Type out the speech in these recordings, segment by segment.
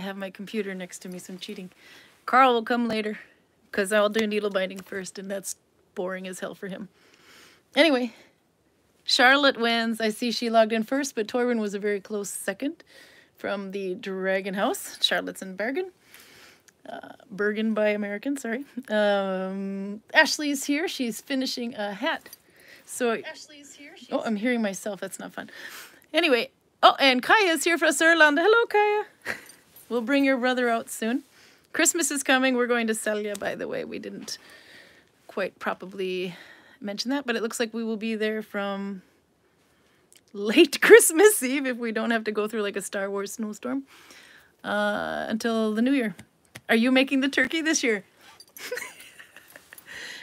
I have my computer next to me, so I'm cheating. Karl will come later, because I'll do needle binding first, and that's boring as hell for him. Anyway, Charlotte wins. I see she logged in first, but Torben was a very close second from the Dragon House. Charlotte's in Bergen. Bergen by American, sorry. Ashley's here. She's finishing a hat. So Ashley's here. She's I'm hearing myself. That's not fun. Anyway, oh, and Kaya's here from Sørland. Hello, Kaya. We'll bring your brother out soon. Christmas is coming. We're going to Selja, by the way. We didn't quite probably mention that, but it looks like we will be there from late Christmas Eve, if we don't have to go through like a Star Wars snowstorm, until the New Year. Are you making the turkey this year?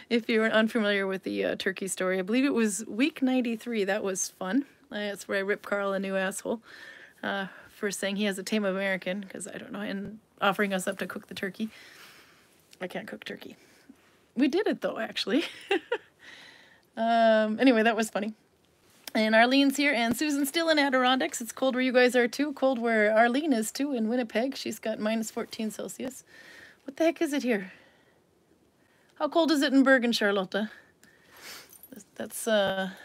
If you're unfamiliar with the turkey story, I believe it was week 93. That was fun. That's where I ripped Karl a new asshole for saying he has a tame American, because I don't know, and offering us up to cook the turkey. I can't cook turkey. We did it, though, actually. Anyway, that was funny. And Arlene's here, and Susan's still in Adirondacks. It's cold where you guys are, too. Cold where Arlene is, too, in Winnipeg. She's got -14 Celsius. What the heck is it here? How cold is it in Bergen, Charlotta? That's about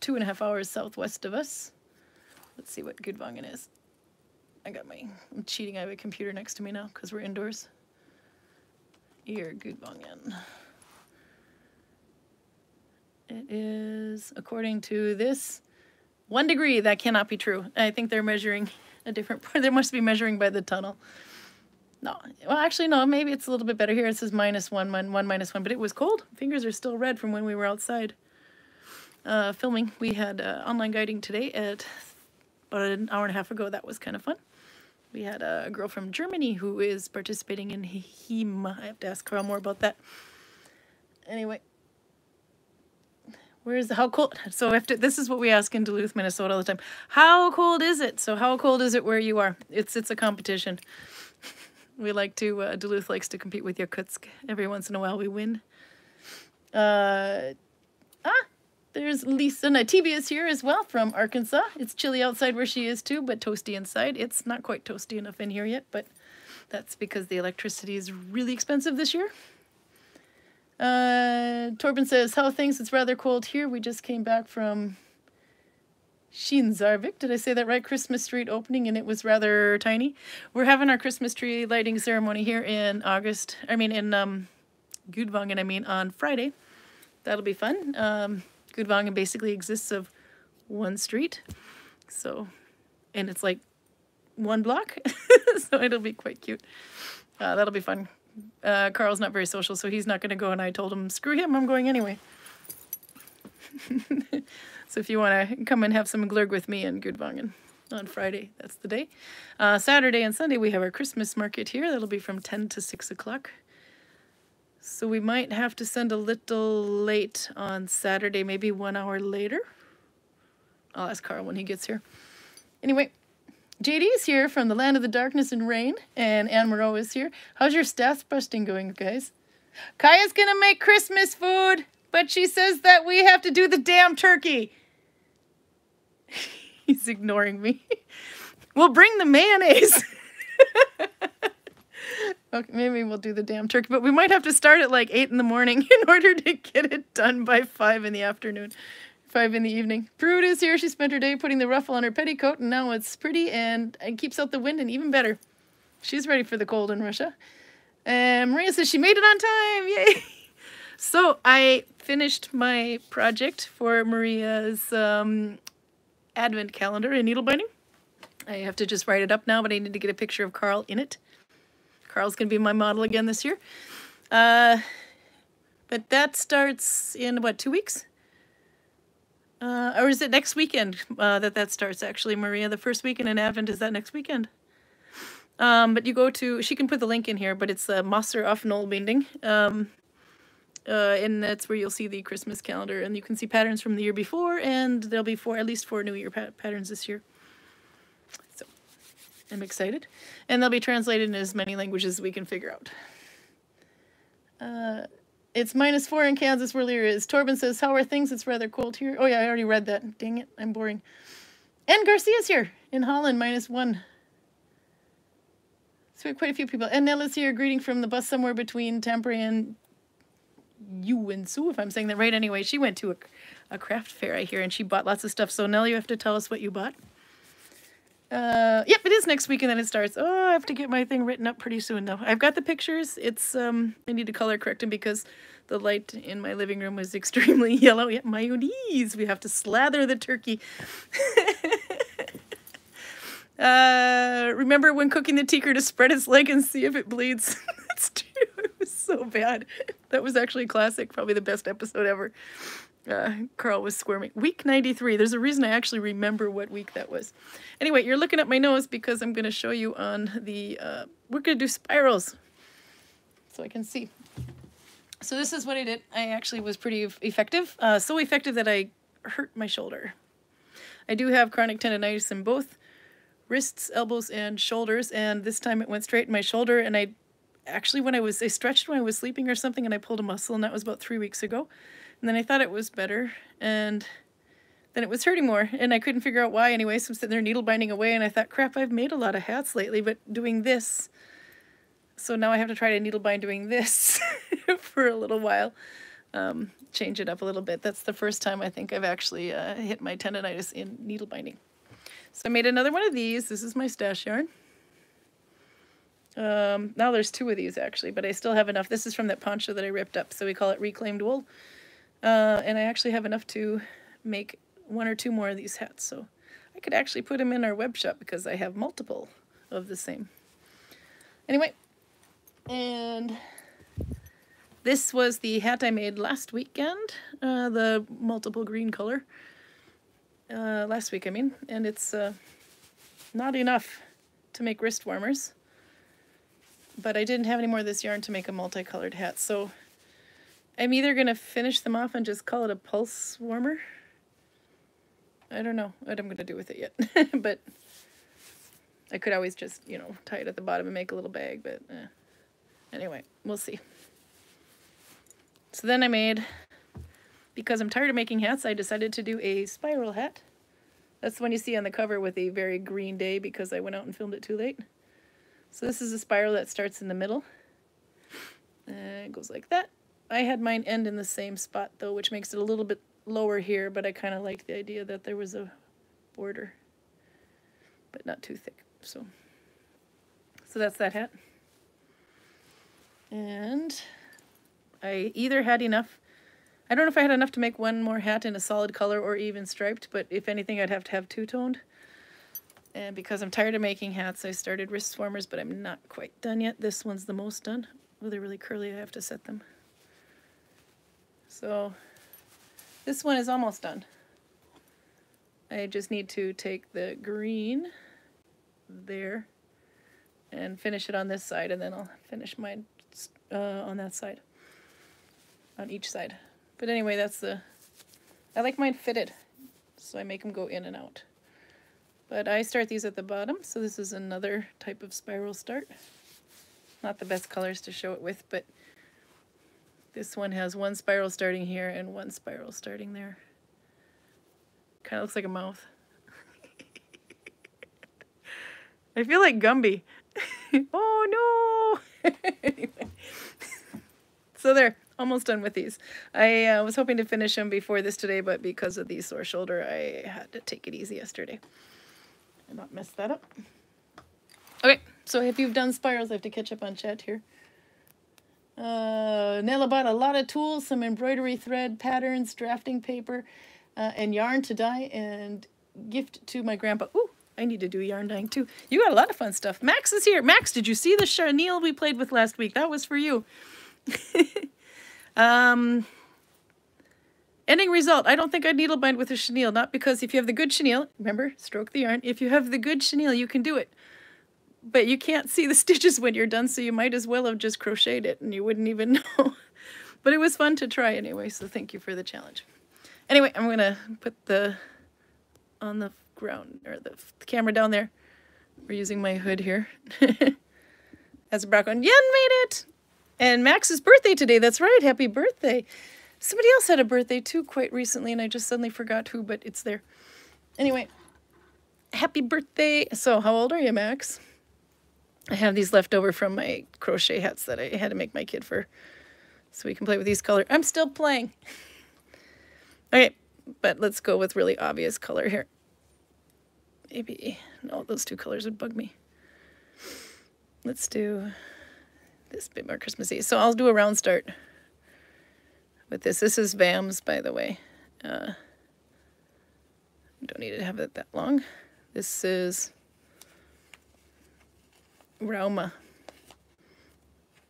2.5 hours southwest of us. Let's see what Gudvangen is. I'm cheating. I have a computer next to me now, because we're indoors. Here, Gudvangen. It is, according to this, 1 degree. That cannot be true. I think they're measuring a different part. They must be measuring by the tunnel. No. Well, actually, no. Maybe it's a little bit better here. It says -1, -1, -1. But it was cold. Fingers are still red from when we were outside filming. We had online guiding today at about an hour and a half ago. That was kind of fun. We had a girl from Germany who is participating in HEMA. I have to ask Karl more about that. Anyway. How cold? So after, this is what we ask in Duluth, Minnesota all the time. How cold is it? So how cold is it where you are? It's a competition. We like to, Duluth likes to compete with Yakutsk. Every once in a while we win. There's Lisa Natibia is here as well from Arkansas. It's chilly outside where she is too, but toasty inside. It's not quite toasty enough in here yet, but that's because the electricity is really expensive this year. Torben says, how things? It's rather cold here. We just came back from Shinsarvik. Did I say that right? Christmas Street opening, and it was rather tiny. We're having our Christmas tree lighting ceremony here in Gudvangen, on Friday. That'll be fun. Gudvangen basically exists of one street. So, and it's like one block. So it'll be quite cute. That'll be fun. Karl's not very social, so he's not going to go, and I told him, screw him, I'm going anyway. So if you want to come and have some glurg with me in Gudvangen on Friday, that's the day. Saturday and Sunday we have our Christmas market here. That'll be from 10 to 6 o'clock. So we might have to send a little late on Saturday, maybe 1 hour later. I'll ask Karl when he gets here. Anyway. JD's here from the land of the darkness and rain, and Anne Moreau is here. How's your staff busting going, guys? Kaya's gonna make Christmas food, but she says that we have to do the damn turkey. He's ignoring me. We'll bring the mayonnaise. Okay, maybe we'll do the damn turkey, but we might have to start at like 8 in the morning in order to get it done by 5 in the afternoon. 5 in the evening. Prude is here. She spent her day putting the ruffle on her petticoat, and now it's pretty and keeps out the wind, and even better. She's ready for the cold in Russia. And Maria says she made it on time. Yay! So I finished my project for Maria's advent calendar in needle binding. I have to just write it up now, but I need to get a picture of Karl in it. Karl's going to be my model again this year. But that starts in about 2 weeks. Or is it next weekend that starts, actually, Maria? The first weekend in Advent is that next weekend. But you go to, she can put the link in here, but it's Master of Nålbinding. And that's where you'll see the Christmas calendar. And you can see patterns from the year before, and there'll be at least four New Year patterns this year. So, I'm excited. And they'll be translated in as many languages as we can figure out. It's -4 in Kansas where Lear is. Torben says, how are things? It's rather cold here. Oh, yeah, I already read that. Dang it, I'm boring. And Garcia's here in Holland, -1. So we have quite a few people. And Nella's here, greeting from the bus somewhere between Tempere and Uensu, if I'm saying that right. Anyway, she went to a craft fair, I hear, and she bought lots of stuff. So, Nella, you have to tell us what you bought. Yep, it is next week, and then it starts. Oh, I have to get my thing written up pretty soon, though. I've got the pictures. It's I need to color correct them because the light in my living room was extremely yellow. Yep, mayonnaise. We have to slather the turkey. Remember when cooking the tinker to spread its leg and see if it bleeds? That's true. It was so bad. That was actually classic. Probably the best episode ever. Karl was squirming. Week 93. There's a reason I actually remember what week that was. Anyway, you're looking at my nose because I'm going to show you on the... we're going to do spirals. So I can see. So this is what I did. I actually was pretty effective. So effective that I hurt my shoulder. I do have chronic tendonitis in both wrists, elbows, and shoulders, and this time it went straight in my shoulder, and I actually, I stretched when I was sleeping or something, and I pulled a muscle, and that was about 3 weeks ago, and then I thought it was better, and then it was hurting more, and I couldn't figure out why anyway, so I'm sitting there needle binding away, and I thought, crap, I've made a lot of hats lately, but doing this, so now I have to try to needle bind doing this for a little while, change it up a little bit. That's the first time I think I've actually hit my tendonitis in needle binding. So I made another one of these. This is my stash yarn. Now there's two of these, actually, but I still have enough. This is from that poncho that I ripped up, so we call it reclaimed wool. And I actually have enough to make one or two more of these hats, so I could actually put them in our web shop because I have multiple of the same. Anyway, and this was the hat I made last weekend, the multiple green color. Last week, I mean, and it's not enough to make wrist warmers, but I didn't have any more of this yarn to make a multicolored hat, so I'm either going to finish them off and just call it a pulse warmer. I don't know what I'm going to do with it yet, but I could always just, you know, tie it at the bottom and make a little bag, but anyway, we'll see. So then I made... Because I'm tired of making hats, I decided to do a spiral hat. That's the one you see on the cover with a very green day because I went out and filmed it too late. So this is a spiral that starts in the middle. It goes like that. I had mine end in the same spot though, which makes it a little bit lower here, but I kind of liked the idea that there was a border, but not too thick. So that's that hat. And I either had enough... I don't know if I had enough to make one more hat in a solid color or even striped, but if anything, I'd have to have two-toned. And because I'm tired of making hats, I started wrist warmers, but I'm not quite done yet. This one's the most done. Oh, they're really curly. I have to set them. So this one is almost done. I just need to take the green there and finish it on this side, and then I'll finish mine on that side, on each side. But anyway, I like mine fitted, so I make them go in and out. But I start these at the bottom, so this is another type of spiral start. Not the best colors to show it with, but this one has one spiral starting here and one spiral starting there. Kind of looks like a mouth. I feel like Gumby. Oh no! Anyway. So there. Almost done with these. I was hoping to finish them before this today, but because of the sore shoulder, I had to take it easy yesterday and not mess that up. Okay, so if you've done spirals, I have to catch up on chat here. Nella bought a lot of tools, some embroidery thread, patterns, drafting paper, and yarn to dye, and gift to my grandpa. Ooh, I need to do yarn dyeing too. You got a lot of fun stuff. Max is here. Max, did you see the chenille we played with last week? That was for you. Ending result. I don't think I'd needle bind with a chenille, not because if you have the good chenille, remember, stroke the yarn, if you have the good chenille, you can do it. But you can't see the stitches when you're done, so you might as well have just crocheted it, and you wouldn't even know. But it was fun to try anyway, so thank you for the challenge. Anyway, I'm going to put the, on the ground, or the camera down there. We're using my hood here. As a Braco, Yen made it! And Max's birthday today, that's right, happy birthday. Somebody else had a birthday too quite recently, and I just suddenly forgot who, but it's there. Anyway, happy birthday. So how old are you, Max? I have these left over from my crochet hats that I had to make my kid for, so we can play with these colors. I'm still playing. Okay, but let's go with really obvious color here. Maybe, no, those two colors would bug me. Let's do this bit more Christmassy. So I'll do a round start with this. This is Vams, by the way. Don't need to have it that long. This is Rauma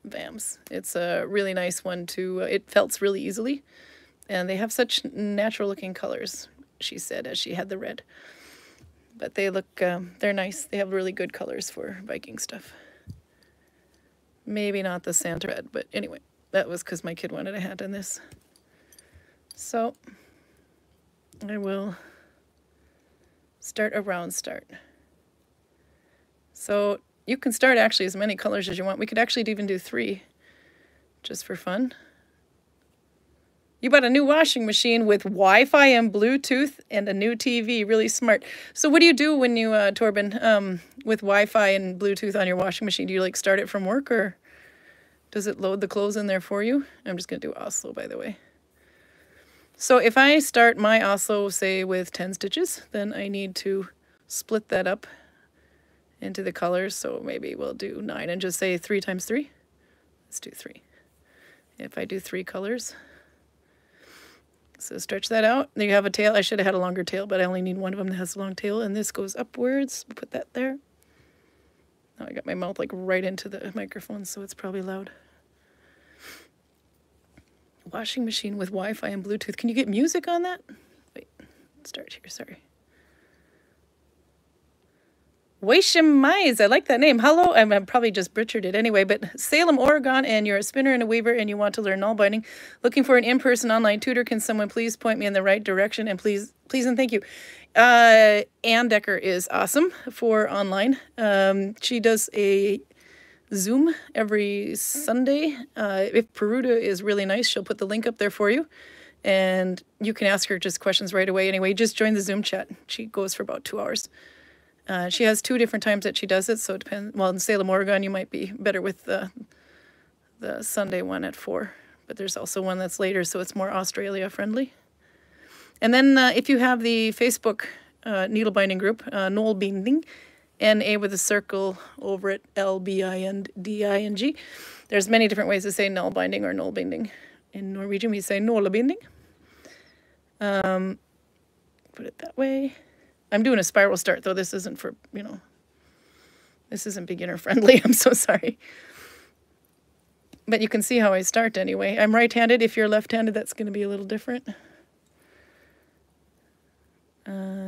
Vams. It's a really nice one to, it felts really easily. And they have such natural looking colors, she said, as she had the red. But they look, they're nice. They have really good colors for Viking stuff. Maybe not the Santa red, but anyway, that was because my kid wanted a hat in this. So I will start a round start. So you can start actually as many colors as you want. We could actually even do 3 just for fun. You bought a new washing machine with Wi-Fi and Bluetooth and a new TV. Really smart. So what do you do when you, Torben, with Wi-Fi and Bluetooth on your washing machine? Do you, like, start it from work, or does it load the clothes in there for you? I'm just going to do Oslo, by the way. So if I start my Oslo, say, with 10 stitches, then I need to split that up into the colors. So maybe we'll do 9 and just say 3 times 3. Let's do 3. If I do 3 colors... So stretch that out. There you have a tail. I should have had a longer tail, but I only need one of them that has a long tail. And this goes upwards. Put that there. Now I got my mouth like right into the microphone, so it's probably loud. Washing machine with Wi-Fi and Bluetooth. Can you get music on that? Wait, start here. Sorry. Washim Mize, I like that name. Hello, I'm probably just butchered it anyway, but Salem, Oregon, and you're a spinner and a weaver, and you want to learn Nålbinding. Looking for an in-person online tutor. Can someone please point me in the right direction? And please and thank you. Ann Decker is awesome for online. She does a Zoom every Sunday. If Peruta is really nice, she'll put the link up there for you. And you can ask her just questions right away. Anyway, just join the Zoom chat. She goes for about 2 hours. She has 2 different times that she does it, so it depends. Well, in Salem, Oregon, you might be better with the Sunday one at 4. But there's also one that's later, so it's more Australia-friendly. And then if you have the Facebook needlebinding group, Nålbinding, N-A with a circle over it, L-B-I-N-D-I-N-G. There's many different ways to say Nålbinding or Nålbinding. In Norwegian, we say Nålbinding. Put it that way. I'm doing a spiral start, though. This isn't for, you know, this isn't beginner friendly. I'm so sorry. But you can see how I start anyway. I'm right-handed. If you're left-handed, that's going to be a little different.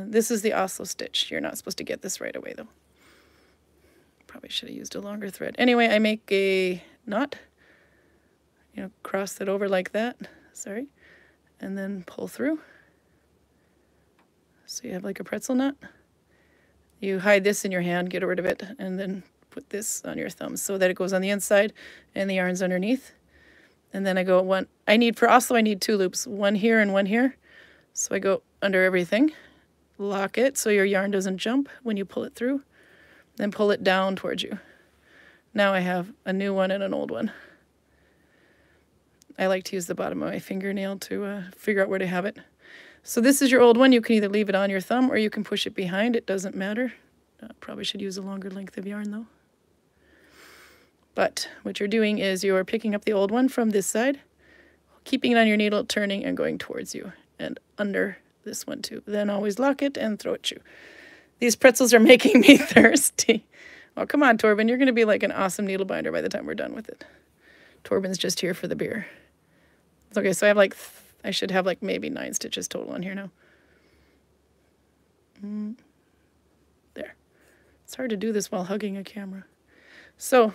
This is the Oslo stitch. You're not supposed to get this right away, though. Probably should have used a longer thread. Anyway, I make a knot, you know, cross it over like that. Sorry. And then pull through. So you have like a pretzel knot. You hide this in your hand, get rid of it, and then put this on your thumb so that it goes on the inside and the yarn's underneath. And then I go one, I need for Oslo, I need 2 loops, one here and one here. So I go under everything, lock it so your yarn doesn't jump when you pull it through, then pull it down towards you. Now I have a new one and an old one. I like to use the bottom of my fingernail to figure out where to have it. So this is your old one. You can either leave it on your thumb or you can push it behind. It doesn't matter. Probably should use a longer length of yarn, though. But what you're doing is you're picking up the old one from this side, keeping it on your needle, turning and going towards you and under this one, too. Then always lock it and throw it at you. These pretzels are making me thirsty. Oh, come on, Torben. You're going to be like an awesome needlebinder by the time we're done with it. Torben's just here for the beer. Okay, so I have like... I should have like maybe 9 stitches total on here now. There. It's hard to do this while hugging a camera. So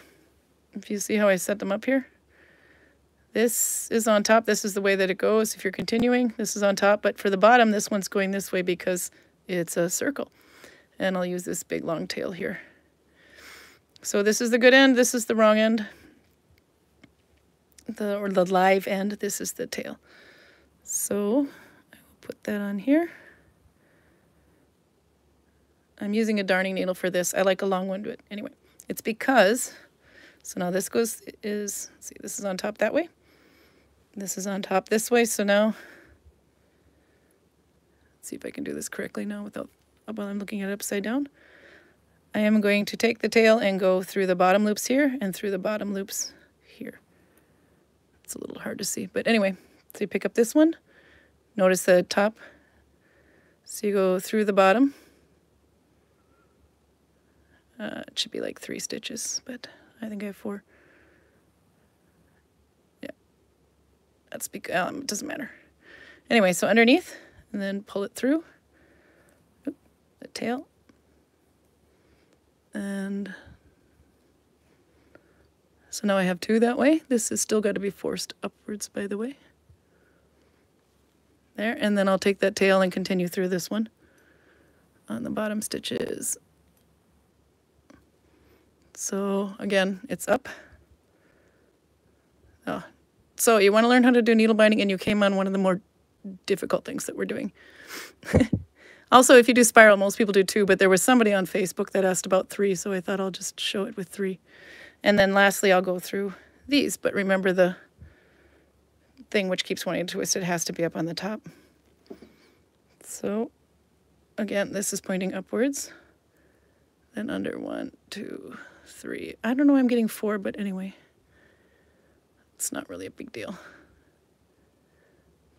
if you see how I set them up here, this is on top. This is the way that it goes. If you're continuing, this is on top. But for the bottom, this one's going this way because it's a circle. And I'll use this big long tail here. So this is the good end. This is the wrong end. Or the live end. This is the tail. So I will put that on here. I'm using a darning needle for this. I like a long one, but anyway. It's because, so now this goes, is, see, this is on top that way. This is on top this way, so now, let's see if I can do this correctly now without, while I'm looking at it upside down. I am going to take the tail and go through the bottom loops here and through the bottom loops here. It's a little hard to see, but anyway, so you pick up this one, notice the top, so you go through the bottom. It should be like 3 stitches, but I think I have 4. Yeah, that's because it doesn't matter. Anyway, so underneath, and then pull it through. Oop, the tail, and so now I have 2 that way. This has still got to be forced upwards, by the way. There, and then I'll take that tail and continue through this one on the bottom stitches. So again, it's up. Oh. So you want to learn how to do needle binding, and you came on one of the more difficult things that we're doing. Also, if you do spiral, most people do 2, but there was somebody on Facebook that asked about 3, so I thought I'll just show it with 3. And then lastly, I'll go through these, but remember the thing which keeps wanting to twist, it has to be up on the top. So again, this is pointing upwards. Then under 1, 2, 3. I don't know why I'm getting 4, but anyway, it's not really a big deal.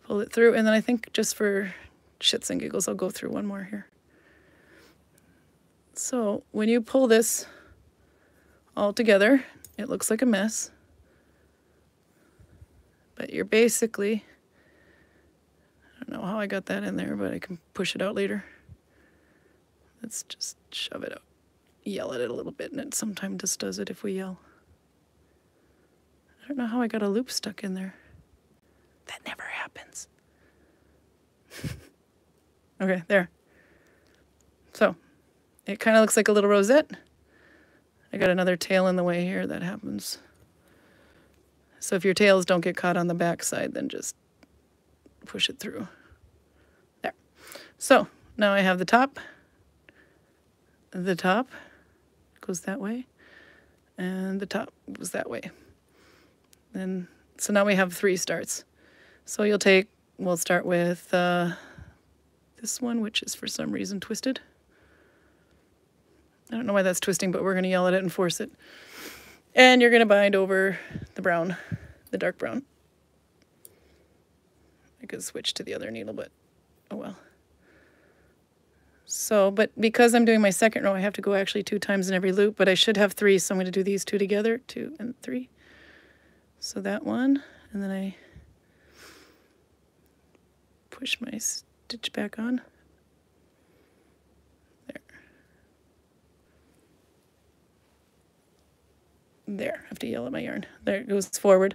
Pull it through, and then I think just for shits and giggles, I'll go through one more here. So when you pull this all together, it looks like a mess, but you're basically, I don't know how I got that in there, but I can push it out later. Let's just shove it out. Yell at it a little bit, and it sometimes just does it if we yell. I don't know how I got a loop stuck in there. That never happens. Okay, there. So it kind of looks like a little rosette. I got another tail in the way here. That happens. So if your tails don't get caught on the back side, then just push it through. There. So now I have the top. The top goes that way, and the top goes that way. Then, so now we have 3 starts. So you'll take, we'll start with this one, which is for some reason twisted. I don't know why that's twisting, but we're going to yell at it and force it. And you're going to bind over the brown, the dark brown. I could switch to the other needle, but oh well. So, but because I'm doing my second row, I have to go actually 2 times in every loop, but I should have 3, so I'm going to do these 2 together, 2 and 3. So that one, and then I push my stitch back on. There. There, I have to yell at my yarn. There, it goes forward.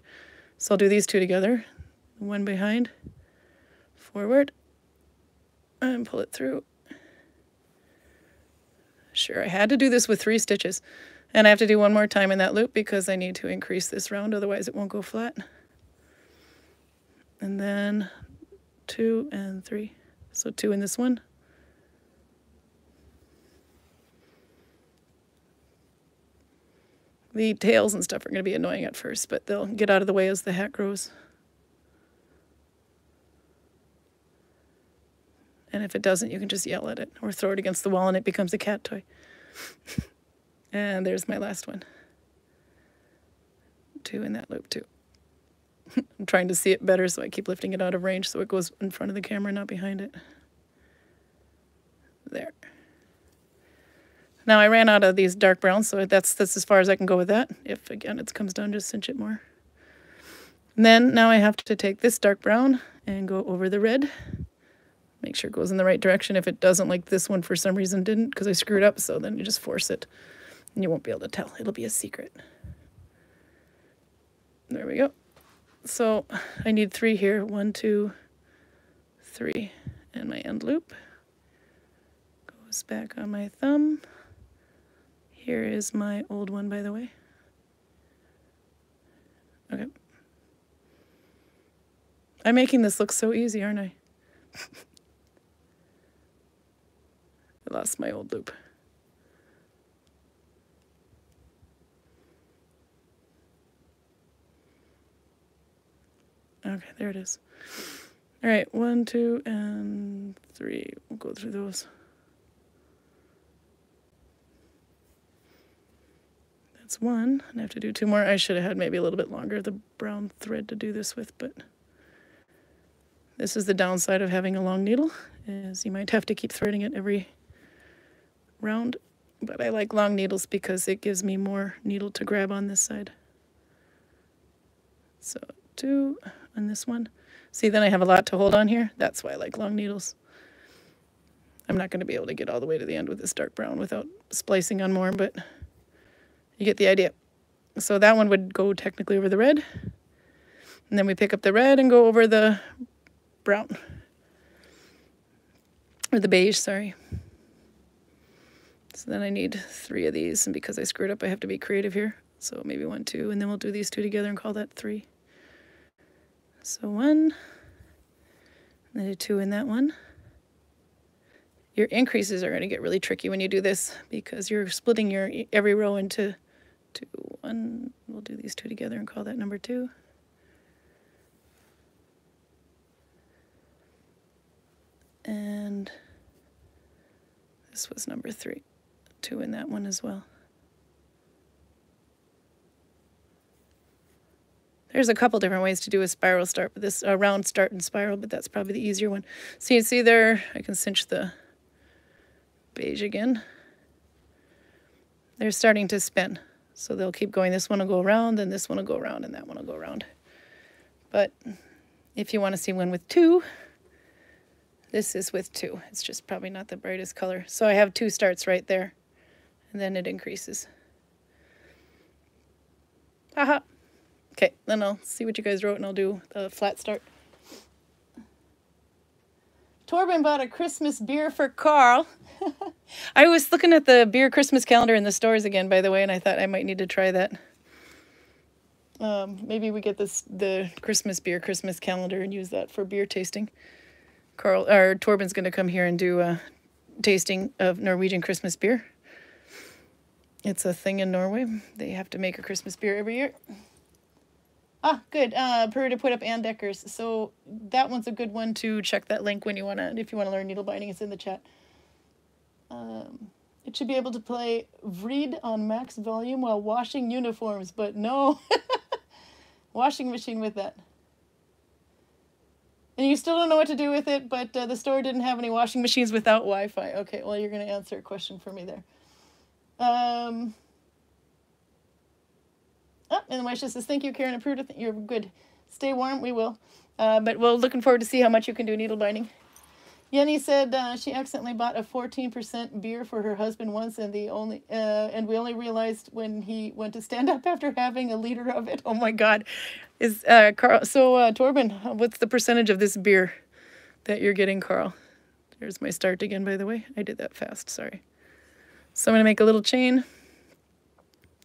So I'll do these 2 together, one behind, forward, and pull it through. Sure, I had to do this with 3 stitches, and I have to do one more time in that loop because I need to increase this round, otherwise it won't go flat. And then 2 and 3, so 2 in this one, the tails and stuff are going to be annoying at first, but they'll get out of the way as the hat grows. And if it doesn't, you can just yell at it or throw it against the wall and it becomes a cat toy. And there's my last one. 2 in that loop too. I'm trying to see it better, so I keep lifting it out of range so it goes in front of the camera, not behind it. There. Now I ran out of these dark browns, so that's as far as I can go with that. If, again, it comes down, just cinch it more. And then now I have to take this dark brown and go over the red. Make sure it goes in the right direction. If it doesn't, like this one for some reason didn't because I screwed up, so then you just force it and you won't be able to tell. It'll be a secret. There we go. So I need 3 here. 1, 2, 3. And my end loop goes back on my thumb. Here is my old one, by the way. Okay. I'm making this look so easy, aren't I? I lost my old loop. Okay, there it is. All right, 1, 2, and 3. We'll go through those. That's one, and I have to do two more. I should have had maybe a little bit longer the brown thread to do this with, but this is the downside of having a long needle, is you might have to keep threading it every round. But I like long needles because it gives me more needle to grab on this side. So 2 on this one. See, then I have a lot to hold on here. That's why I like long needles. I'm not going to be able to get all the way to the end with this dark brown without splicing on more, but you get the idea. So that one would go technically over the red. And then we pick up the red and go over the brown. Or the beige, sorry. So then I need 3 of these, and because I screwed up, I have to be creative here. So maybe 1, 2, and then we'll do these two together and call that 3. So 1, and then 2 in that one. Your increases are going to get really tricky when you do this, because you're splitting your every row into 2, 1. We'll do these two together and call that number 2. And this was number 3. 2 in that one as well. There's a couple different ways to do a spiral start, but this round start and spiral, but that's probably the easier one. So you see there, I can cinch the beige again. They're starting to spin, so they'll keep going. This one will go around, then this one will go around, and that one will go around. But if you want to see one with 2, this is with 2. It's just probably not the brightest color. So I have 2 starts right there, and then it increases. Haha. Okay, then I'll see what you guys wrote, and I'll do the flat start. Torben bought a Christmas beer for Karl. I was looking at the beer Christmas calendar in the stores again, by the way, and I thought I might need to try that. Maybe we get the Christmas beer Christmas calendar and use that for beer tasting. Karl or Torben's going to come here and do a tasting of Norwegian Christmas beer. It's a thing in Norway. They have to make a Christmas beer every year. Ah, good. Peru to put up and Deckers. So that one's a good one to check that link when you want to, if you want to learn needle binding, it's in the chat. It should be able to play Vreed on max volume while washing uniforms, but no washing machine with that. And you still don't know what to do with it, but the store didn't have any washing machines without Wi-Fi. Okay, well, you're going to answer a question for me there. Oh, and the Maisha says, thank you, Karin. You're good. Stay warm. We will. But we're looking forward to see how much you can do needle binding. Yenny said she accidentally bought a 14% beer for her husband once, and we only realized when he went to stand up after having a liter of it. Oh my God, is Karl? So Torben, what's the percentage of this beer that you're getting, Karl? There's my start again, by the way. I did that fast. Sorry. So I'm gonna make a little chain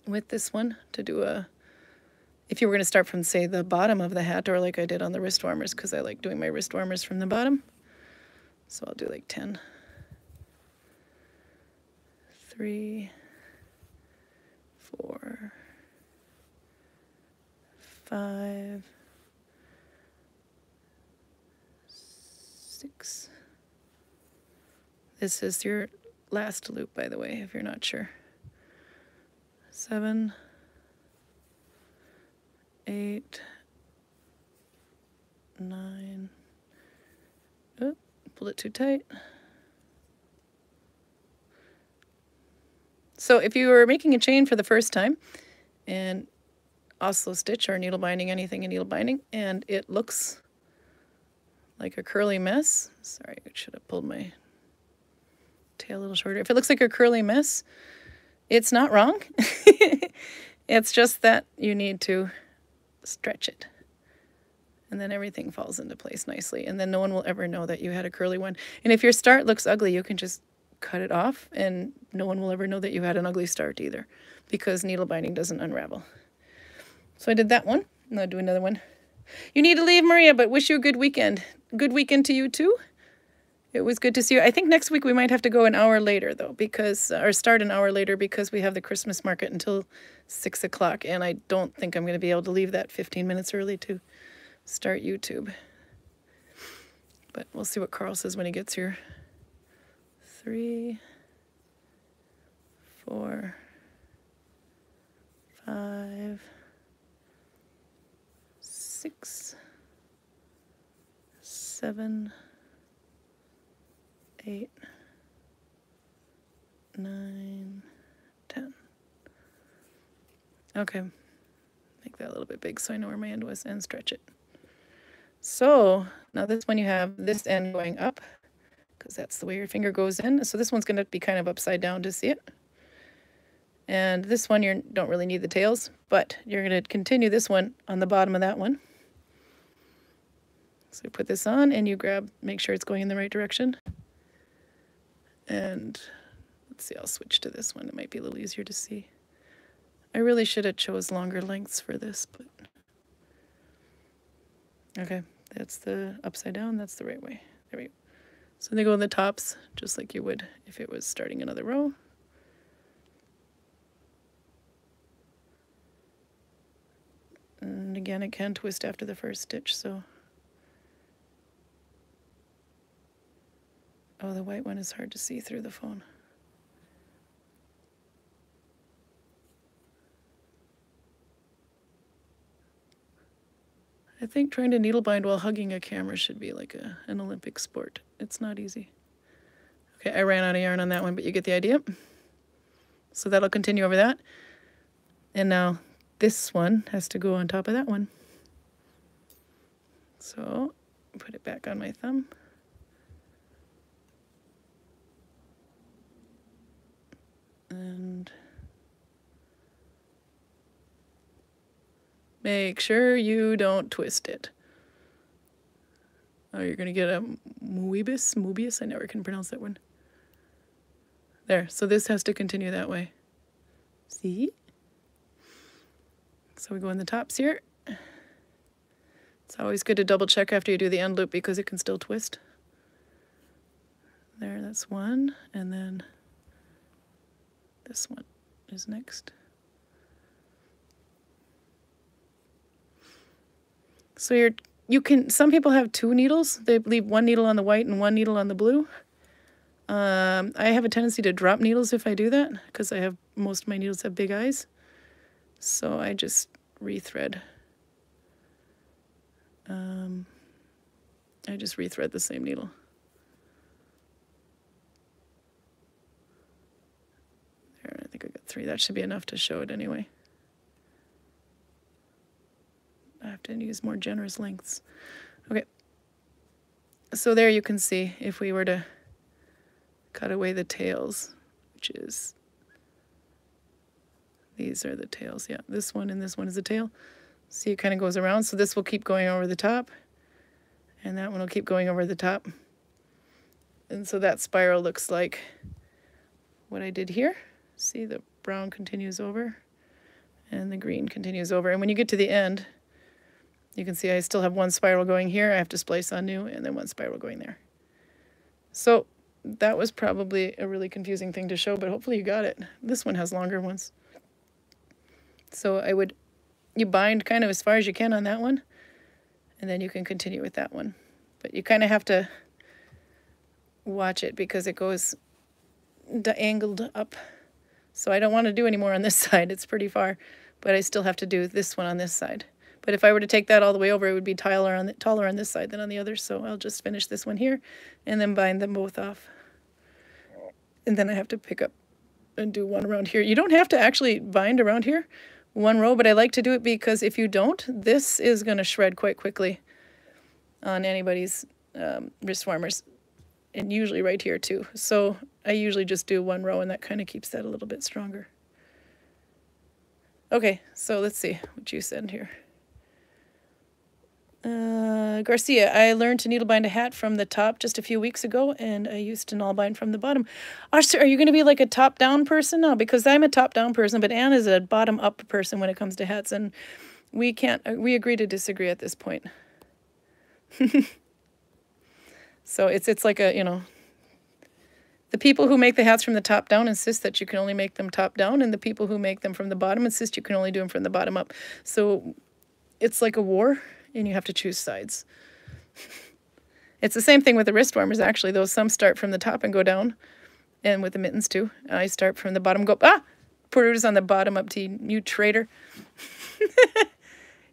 with this one to do a. If you were gonna start from say the bottom of the hat, or like I did on the wrist warmers, because I like doing my wrist warmers from the bottom. So I'll do like 10, 3, 4, 5, 6. This is your last loop, by the way, if you're not sure. 7, 8, 9. Oops. Pulled it too tight. So if you are making a chain for the first time and Oslo stitch or needle binding, anything in needle binding, and it looks like a curly mess. Sorry, I should have pulled my tail a little shorter. If it looks like a curly mess, it's not wrong. It's just that you need to stretch it. And then everything falls into place nicely. And then no one will ever know that you had a curly one. And if your start looks ugly, you can just cut it off, and no one will ever know that you had an ugly start either, because needle binding doesn't unravel. So I did that one. Now I'll do another one. You need to leave, Maria, but wish you a good weekend. Good weekend to you too. It was good to see you. I think next week we might have to go an hour later though, because, or start an hour later, because we have the Christmas market until 6 o'clock. And I don't think I'm going to be able to leave that 15 minutes early too. start YouTube. But we'll see what Karl says when he gets here. 3, 4, 5, 6, 7, 8, 9, 10. Okay, make that a little bit big so I know where my end was, and stretch it. So now this one you have this end going up, because that's the way your finger goes in. So this one's going to be kind of upside down to see it. And this one, you don't really need the tails, but you're going to continue this one on the bottom of that one. So you put this on and you grab, make sure it's going in the right direction. And let's see, I'll switch to this one. It might be a little easier to see. I really should have chose longer lengths for this, but okay, that's the upside down, that's the right way. There we go. So they go on the tops, just like you would if it was starting another row. And again, it can twist after the first stitch, so. Oh, the white one is hard to see through the phone. I think trying to needle bind while hugging a camera should be like an Olympic sport. It's not easy. Okay, I ran out of yarn on that one, but you get the idea. So that'll continue over that. And now this one has to go on top of that one. So put it back on my thumb. And make sure you don't twist it. Oh, you're going to get a mubius? I never can pronounce that one. There, so this has to continue that way. See? So we go in the tops here. It's always good to double check after you do the end loop because it can still twist. There, that's one, and then this one is next. So you can, some people have two needles. They leave one needle on the white and one needle on the blue. I have a tendency to drop needles if I do that because I have, most of my needles have big eyes. So I just rethread. I just rethread the same needle. I think I got three. That should be enough to show it anyway. I have to use more generous lengths. Okay. So there you can see if we were to cut away the tails, which is, these are the tails. Yeah, this one and this one is the tail. See, it kind of goes around. So this will keep going over the top and that one will keep going over the top. And so that spiral looks like what I did here. See, the brown continues over and the green continues over. And when you get to the end, you can see I still have one spiral going here. I have to splice on new and then one spiral going there. So that was probably a really confusing thing to show, but hopefully you got it. This one has longer ones. So you bind kind of as far as you can on that one and then you can continue with that one. But you kind of have to watch it because it goes angled up. So I don't want to do any more on this side. It's pretty far, but I still have to do this one on this side. But if I were to take that all the way over, it would be taller on this side than on the other. So I'll just finish this one here and then bind them both off. And then I have to pick up and do one around here. You don't have to actually bind around here one row, but I like to do it because if you don't, this is going to shred quite quickly on anybody's wrist warmers. And usually right here too. So I usually just do one row and that kind of keeps that a little bit stronger. Okay, so let's see what you send here. Garcia, I learned to needlebind a hat from the top just a few weeks ago and I used to knotlbind from the bottom. Are you going to be like a top-down person? No, because I'm a top-down person, but Anne is a bottom-up person when it comes to hats and we agree to disagree at this point. So it's like a, you know, the people who make the hats from the top down insist that you can only make them top down, and the people who make them from the bottom insist you can only do them from the bottom up. So it's like a war, and you have to choose sides. It's the same thing with the wrist warmers, actually, though some start from the top and go down, and with the mittens too. I start from the bottom, go, ah, Peru's on the bottom, up to you, traitor.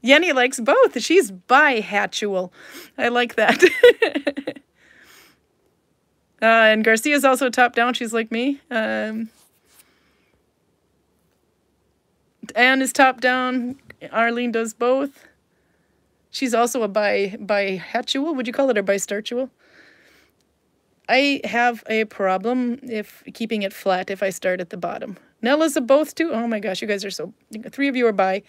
Jenny likes both. She's bi-hatchual. I like that. And Garcia's also top down. She's like me. Anne is top down. Arlene does both. She's also a bi-hatchual. Would you call it a bi-starchual? I have a problem if keeping it flat if I start at the bottom. Nella's a both too. Oh my gosh, you guys are so... Three of you are bi.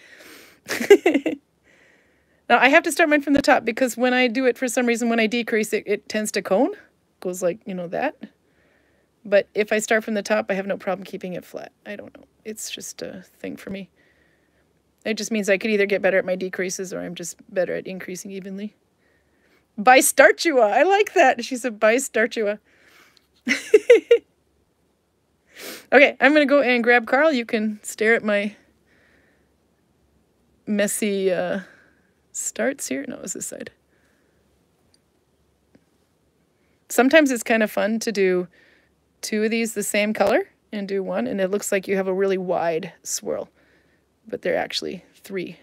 Now, I have to start mine from the top because when I do it, for some reason, when I decrease it, it tends to cone. Goes like, you know, that. But if I start from the top, I have no problem keeping it flat. I don't know. It's just a thing for me. It just means I could either get better at my decreases or I'm just better at increasing evenly. Bistartua! I like that! She's a bistartua. Okay, I'm going to go and grab Karl. You can stare at my messy starts here. No, it's this side. Sometimes it's kind of fun to do two of these the same color and do one, and it looks like you have a really wide swirl, but they're actually three.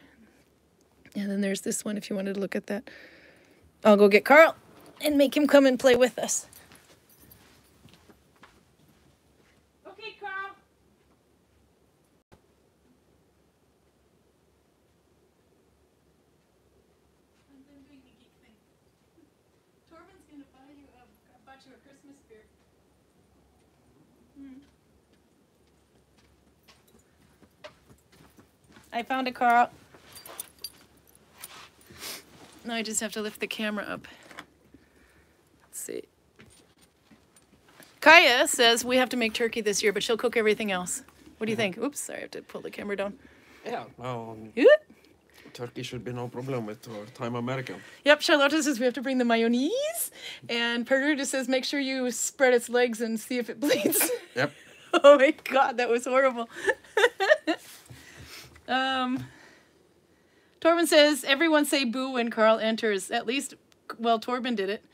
And then there's this one if you wanted to look at that. I'll go get Karl and make him come and play with us. Okay, Karl. I found it, Karl. Now I just have to lift the camera up. Let's see. Kaya says we have to make turkey this year, but she'll cook everything else. What do you think? Oops, sorry, I have to pull the camera down. Yeah, well, turkey should be no problem with our time American. Yep, Charlotta says we have to bring the mayonnaise. And Peruta says make sure you spread its legs and see if it bleeds. Yep. Oh my God, that was horrible. Torben says, everyone say boo when Karl enters. At least, well, Torben did it.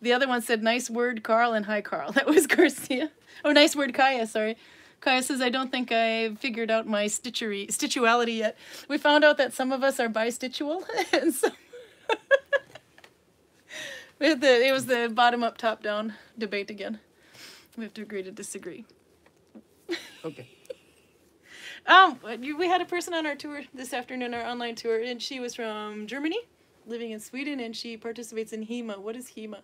The other one said, nice word, Karl, and hi, Karl. That was Garcia. Oh, nice word, Kaya, sorry. Kaya says, I don't think I figured out my stitchuality yet. We found out that some of us are bistitual, and so it was the bottom-up, top-down debate again. We have to agree to disagree. Okay. We had a person on our tour this afternoon, our online tour, and she was from Germany, living in Sweden, and she participates in HEMA. What is HEMA?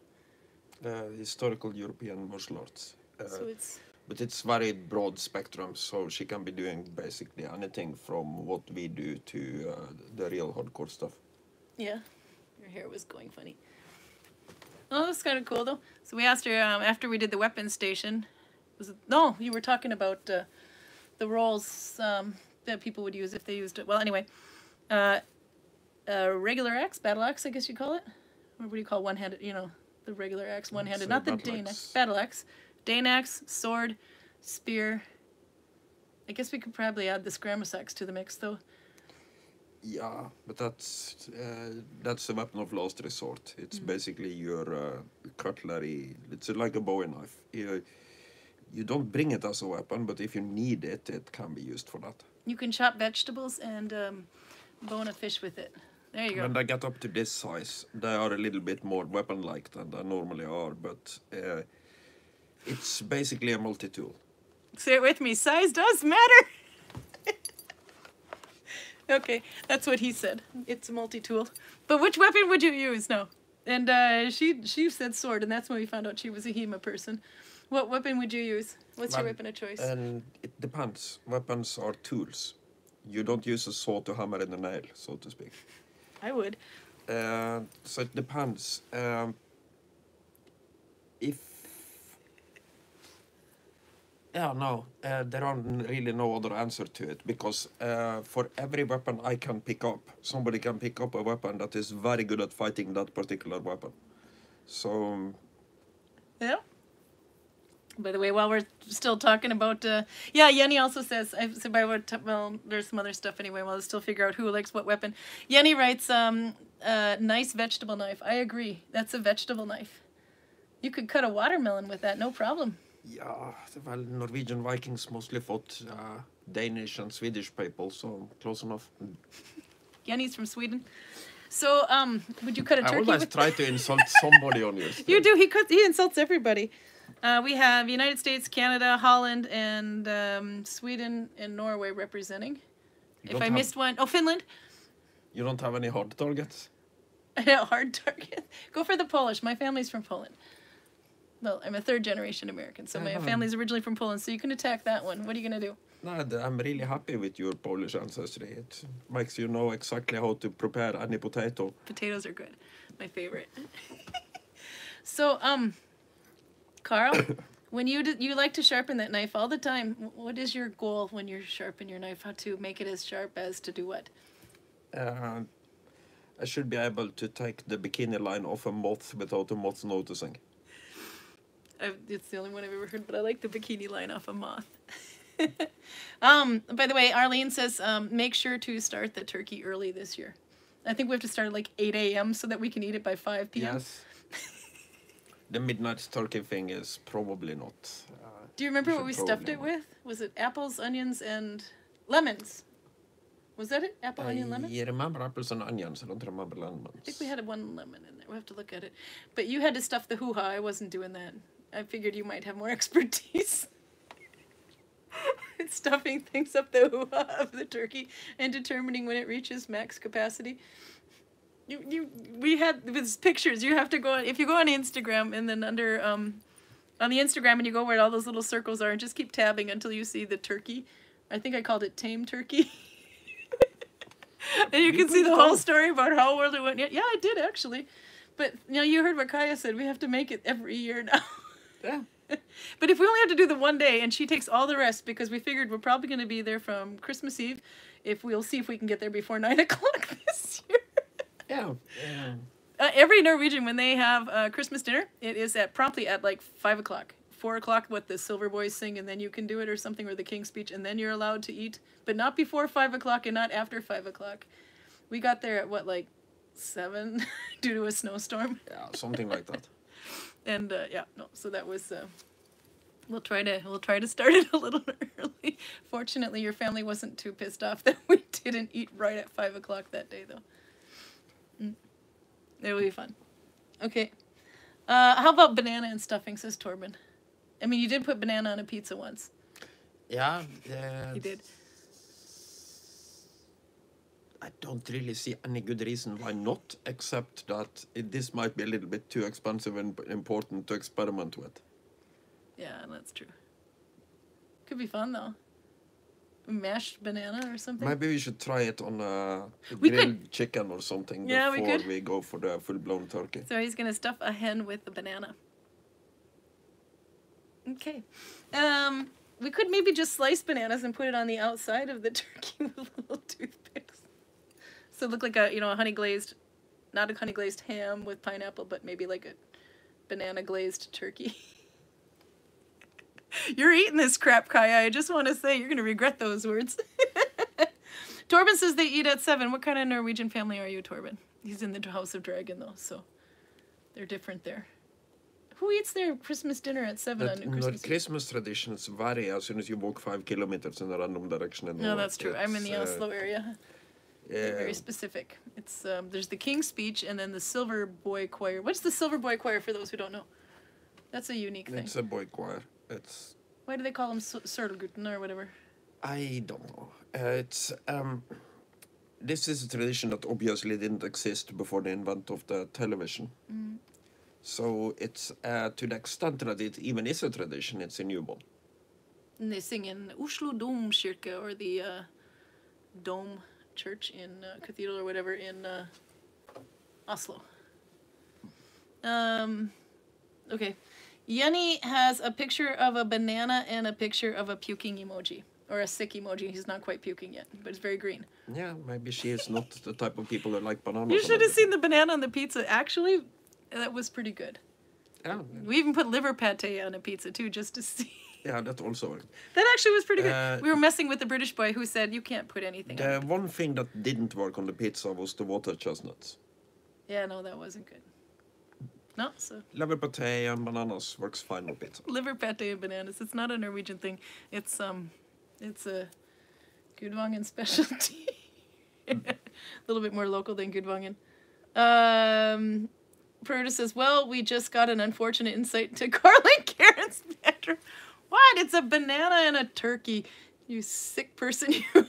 Historical European martial arts. So it's... But it's very broad spectrum, so she can be doing basically anything from what we do to the real hardcore stuff. Yeah, your hair was going funny. Oh, that's kind of cool, though. So we asked her, after we did the weapons station, was it, no, you were talking about... the rolls that people would use if they used it. Well, anyway, regular axe, battle axe, I guess you call it. Or what do you call one-handed, you know, the regular axe, one-handed, not the Dane axe, battle axe. Dane axe, sword, spear. I guess we could probably add the Scramus axe to the mix, though. Yeah, but that's a weapon of last resort. It's basically your cutlery. It's like a bowie knife. You don't bring it as a weapon, but if you need it, it can be used for that. You can chop vegetables and bone a fish with it. There you go. When they get up to this size, they are a little bit more weapon-like than they normally are, but it's basically a multi-tool. Say it with me. Size does matter. Okay, that's what he said. It's a multi-tool. But which weapon would you use? No. And she said sword, and that's when we found out she was a HEMA person. What weapon would you use? What's your weapon of choice? It depends. Weapons are tools. You don't use a saw to hammer in a nail, so to speak. I would. So it depends. There are really no other answer to it, because for every weapon I can pick up, somebody can pick up a weapon that is very good at fighting that particular weapon. So... Yeah. By the way, while we're still talking about, yeah, Yenny also says, well, there's some other stuff anyway, while I still figure out who likes what weapon. Yenny writes, nice vegetable knife. I agree. That's a vegetable knife. You could cut a watermelon with that, no problem. Yeah, well, Norwegian Vikings mostly fought Danish and Swedish people, so close enough. Yenny's from Sweden. So, would you cut a turkey? I always try to insult somebody on your stream. You do. He insults everybody. We have United States, Canada, Holland, and Sweden and Norway representing. If I missed one, oh, Finland. You don't have any hard targets? Hard target? Go for the Polish. My family's from Poland. Well, I'm a third-generation American, so my family's originally from Poland, so you can attack that one. What are you going to do? No, I'm really happy with your Polish ancestry. It makes you know exactly how to prepare any potato. Potatoes are good. My favorite. So, Karl, when you like to sharpen that knife all the time, what is your goal when you sharpen your knife? How to make it as sharp as to do what? I should be able to take the bikini line off a moth without a moth noticing. It's the only one I've ever heard, but I like the bikini line off a moth. By the way, Arlene says, make sure to start the turkey early this year. I think we have to start at like 8 a.m. so that we can eat it by 5 p.m. Yes. The midnight turkey thing is probably not. Do you remember what we stuffed it with? Was it apples, onions, and lemons? Was that it? Apple, onion, lemon? Yeah, remember apples and onions. I don't remember lemons. I think we had one lemon in there. We'll have to look at it. But you had to stuff the hoo-ha. I wasn't doing that. I figured you might have more expertise in stuffing things up the hoo-ha of the turkey and determining when it reaches max capacity. We had with pictures. You have to go on, if you go on Instagram and then under on the Instagram and you go where all those little circles are and just keep tabbing until you see the turkey. I think I called it tame turkey. And you can see the whole story about how well it went. Yeah, I did actually, but you know you heard what Kaya said. We have to make it every year now. Yeah. But if we only have to do the one day and she takes all the rest because we figured we're probably going to be there from Christmas Eve, if we'll see if we can get there before 9 o'clock this year. Yeah. Yeah. Every Norwegian, when they have Christmas dinner, it is at promptly at like 5 o'clock, 4 o'clock, what the Silver Boys sing, and then you can do it or something, or the King's Speech, and then you're allowed to eat, but not before 5 o'clock and not after 5 o'clock. We got there at what, like 7 due to a snowstorm. Yeah, something like that. And yeah, no, so that was. We'll try to start it a little early. Fortunately, your family wasn't too pissed off that we didn't eat right at 5 o'clock that day, though. It will be fun. Okay. How about banana and stuffing, says Torben. I mean, you did put banana on a pizza once. Yeah. You did. I don't really see any good reason why not, except that this might be a little bit too expensive and important to experiment with. Yeah, that's true. Could be fun, though. Mashed banana or something. Maybe we should try it on grilled chicken or something before we go for the full-blown turkey. So he's gonna stuff a hen with a banana. Okay, we could maybe just slice bananas and put it on the outside of the turkey with little toothpicks. So look like a, you know, a honey glazed, not a honey glazed ham with pineapple, but maybe like a banana glazed turkey. You're eating this crap, Kaya. I just want to say you're going to regret those words. Torben says they eat at 7. What kind of Norwegian family are you, Torben? He's in the House of Dragon, though, so they're different there. Who eats their Christmas dinner at 7 on Christmas Eve? Christmas traditions vary as soon as you walk 5 kilometers in a random direction. And no, that's true. I'm in the Oslo area. Yeah. They're very specific. It's there's the King's Speech and then the Silver Boy Choir. What's the Silver Boy Choir for those who don't know? That's a unique thing. It's a boy choir. It's why do they call them Sørland or whatever? I don't know. It's this is a tradition that obviously didn't exist before the invent of the television. Mm. So it's to the extent that it even is a tradition, it's a new one. And they sing in Oslo Domkirke or the Dome Church in Cathedral or whatever in Oslo. Okay. Yenny has a picture of a banana and a picture of a puking emoji. Or a sick emoji. He's not quite puking yet, but it's very green. Yeah, maybe she is not the type of people that like bananas. You should have seen the banana on the pizza. Actually, that was pretty good. Yeah. We even put liver pate on a pizza too, just to see. Yeah, that also worked. That actually was pretty good. We were messing with the British boy who said, you can't put anything on the one thing that didn't work on the pizza was the water chestnuts. Yeah, no, that wasn't good. No, so. Liver pate and bananas works fine with pizza. Liver pate and bananas. It's not a Norwegian thing. It's a Gudvangen specialty. A little bit more local than Gudvangen. Peruta says, well, we just got an unfortunate insight into Carl and Karen's bedroom. What? It's a banana and a turkey. You sick person. You.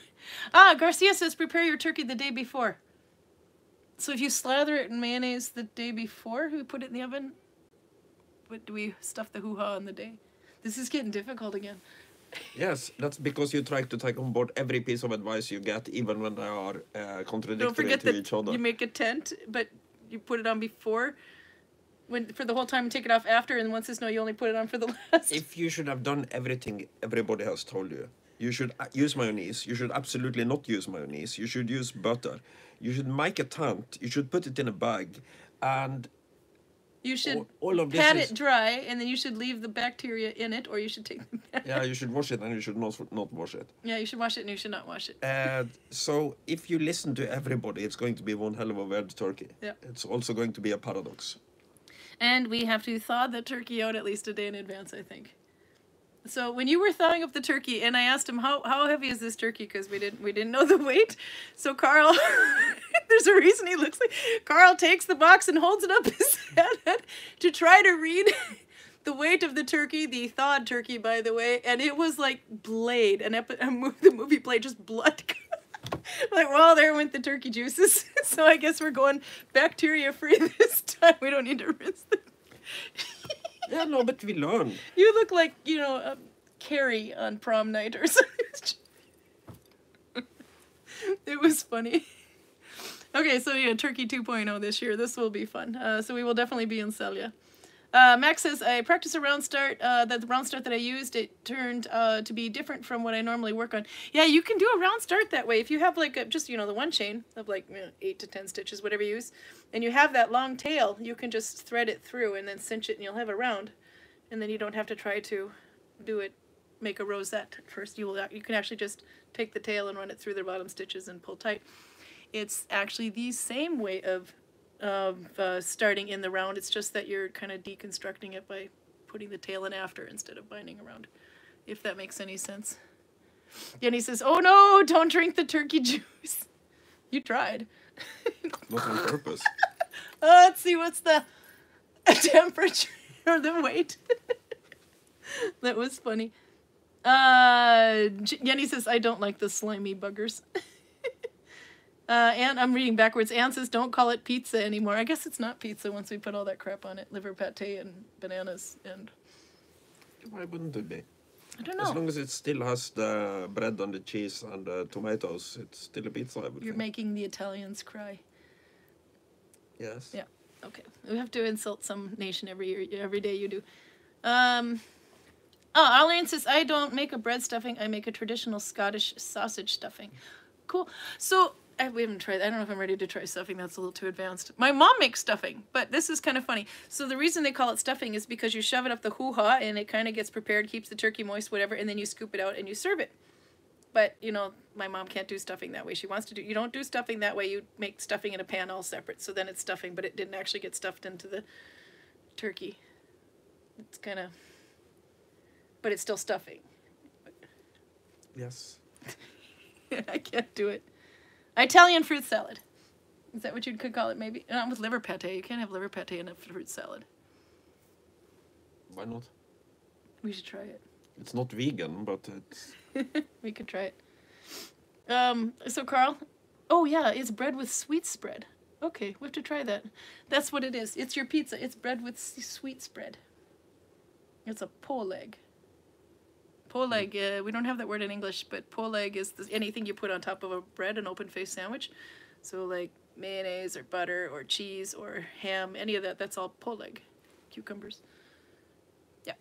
Ah, Garcia says, prepare your turkey the day before. So if you slather it in mayonnaise the day before, we put it in the oven? But do we stuff the hoo-ha on the day? This is getting difficult again. Yes, that's because you try to take on board every piece of advice you get, even when they are contradictory Don't forget to that each other. You make a tent, but you put it on before, when for the whole time, and take it off after, and once it's no, you only put it on for the last. If you should have done everything everybody has told you, you should use mayonnaise, you should absolutely not use mayonnaise, you should use butter, you should make a tent, you should put it in a bag, and... You should all of pat it dry, and then you should leave the bacteria in it, or you should take them back. Yeah, you should wash it, and you should not wash it. Yeah, you should wash it, and you should not wash it. So if you listen to everybody, it's going to be one hell of a weird turkey. Yeah. It's also going to be a paradox. And we have to thaw the turkey out at least a day in advance, I think. So when you were thawing up the turkey, and I asked him, how heavy is this turkey? Because we didn't know the weight. So Carl, there's a reason he looks like, Carl takes the box and holds it up his head to try to read the weight of the turkey, the thawed turkey, by the way. And it was like Blade, the movie Blade, just blood. Like, well, there went the turkey juices. So I guess we're going bacteria-free this time. We don't need to rinse them. Yeah, no, but we learn. You look like, you know, Carrie on prom night or something. It was funny. Okay, so yeah, Turkey 2.0 this year. This will be fun. So we will definitely be in Selja. Max says, I practiced a round start. The round start that I used, it turned to be different from what I normally work on. Yeah, you can do a round start that way. If you have like just, you know, the one chain of like 8 to 10 stitches, whatever you use, and you have that long tail, you can just thread it through and then cinch it and you'll have a round. And then you don't have to try to do it, make a rosette first. You can actually just take the tail and run it through the bottom stitches and pull tight. It's actually the same way of starting in the round. It's just that you're kind of deconstructing it by putting the tail in after instead of binding around, if that makes any sense. And he says, oh no, don't drink the turkey juice. You tried. Not on purpose. Let's see, what's the temperature or the weight? That was funny. Jenny says, I don't like the slimy buggers. And I'm reading backwards. Anne says, don't call it pizza anymore. I guess it's not pizza once we put all that crap on it. Liver pate and bananas and... Why wouldn't it be? I don't know. As long as it still has the bread and the cheese and the tomatoes, it's still a pizza, I would think. You're making the Italians cry. Yes. Yeah. Okay. We have to insult some nation every year, every day you do. Oh, Alain says, I don't make a bread stuffing. I make a traditional Scottish sausage stuffing. Cool. So... we haven't tried. I don't know if I'm ready to try stuffing. That's a little too advanced. My mom makes stuffing, but this is kind of funny. So the reason they call it stuffing is because you shove it up the hoo-ha and it kind of gets prepared, keeps the turkey moist, whatever, and then you scoop it out and you serve it. But, you know, my mom can't do stuffing that way. She wants to do... You don't do stuffing that way. You make stuffing in a pan all separate, so then it's stuffing, but it didn't actually get stuffed into the turkey. It's kind of... But it's still stuffing. Yes. I can't do it. Italian fruit salad. Is that what you could call it, maybe? Not with liver pate. You can't have liver pate in a fruit salad. Why not? We should try it. It's not vegan, but it's... We could try it. So, Carl? Oh, yeah, it's bread with sweet spread. Okay, we have to try that. That's what it is. It's your pizza. It's bread with sweet spread. It's a poleg. Poleg, we don't have that word in English, but poleg is anything you put on top of a bread, an open-faced sandwich. So like mayonnaise or butter or cheese or ham, any of that, that's all poleg. Cucumbers. Yeah.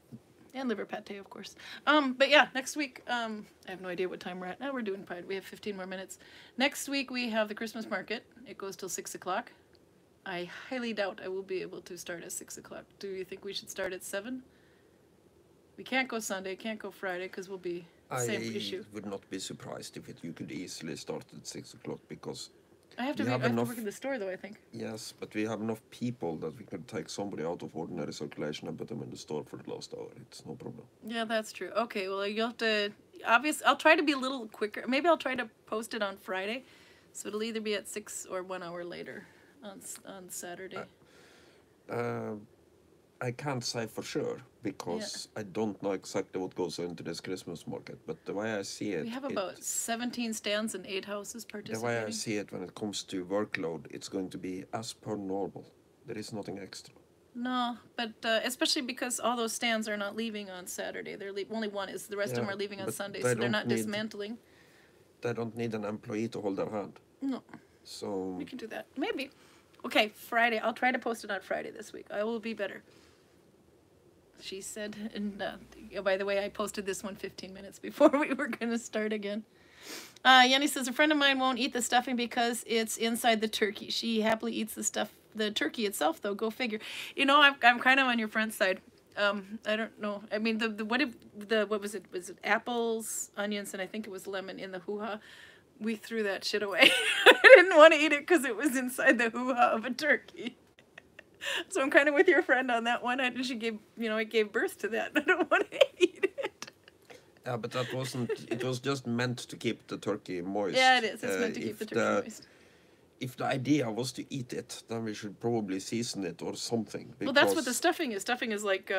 And liver pate, of course. But yeah, next week, I have no idea what time we're at. Now we're doing Pride. We have 15 more minutes. Next week we have the Christmas market. It goes till 6 o'clock. I highly doubt I will be able to start at 6 o'clock. Do you think we should start at 7? We can't go Sunday, can't go Friday, because we'll be the same issue. I would not be surprised if you could easily start at 6 o'clock, because... I have to work in the store, though, I think. Yes, but we have enough people that we could take somebody out of ordinary circulation and put them in the store for the last hour. It's no problem. Yeah, that's true. Okay, well, you'll have to... Obviously, I'll try to be a little quicker. Maybe I'll try to post it on Friday, so it'll either be at 6 or 1 hour later. On Saturday? I can't say for sure, because I don't know exactly what goes into this Christmas market, but the way I see it... We have about 17 stands and 8 houses participating. The way I see it, when it comes to workload, it's going to be as per normal. There is nothing extra. No, but especially because all those stands are not leaving on Saturday. They're only one is. The rest of them are leaving on Sunday, so they're not dismantling. They don't need an employee to hold their hand. No. So... We can do that. Maybe. Okay, Friday. I'll try to post it on Friday this week. I will be better. She said, and by the way, I posted this one 15 minutes before we were going to start again. Jenny says, a friend of mine won't eat the stuffing because it's inside the turkey. She happily eats the stuff, the turkey itself, though. Go figure. You know, I'm kind of on your friend's side. I don't know. I mean, what was it? Was it apples, onions, and I think it was lemon in the hoo-ha? We threw that shit away. I didn't want to eat it because it was inside the hoo-ha of a turkey. So I'm kind of with your friend on that one. It gave birth to that. I don't want to eat it. Yeah, but that wasn't... It was just meant to keep the turkey moist. Yeah, it is. It's meant to keep the turkey moist. If the idea was to eat it, then we should probably season it or something. Well, that's what the stuffing is. Stuffing is like,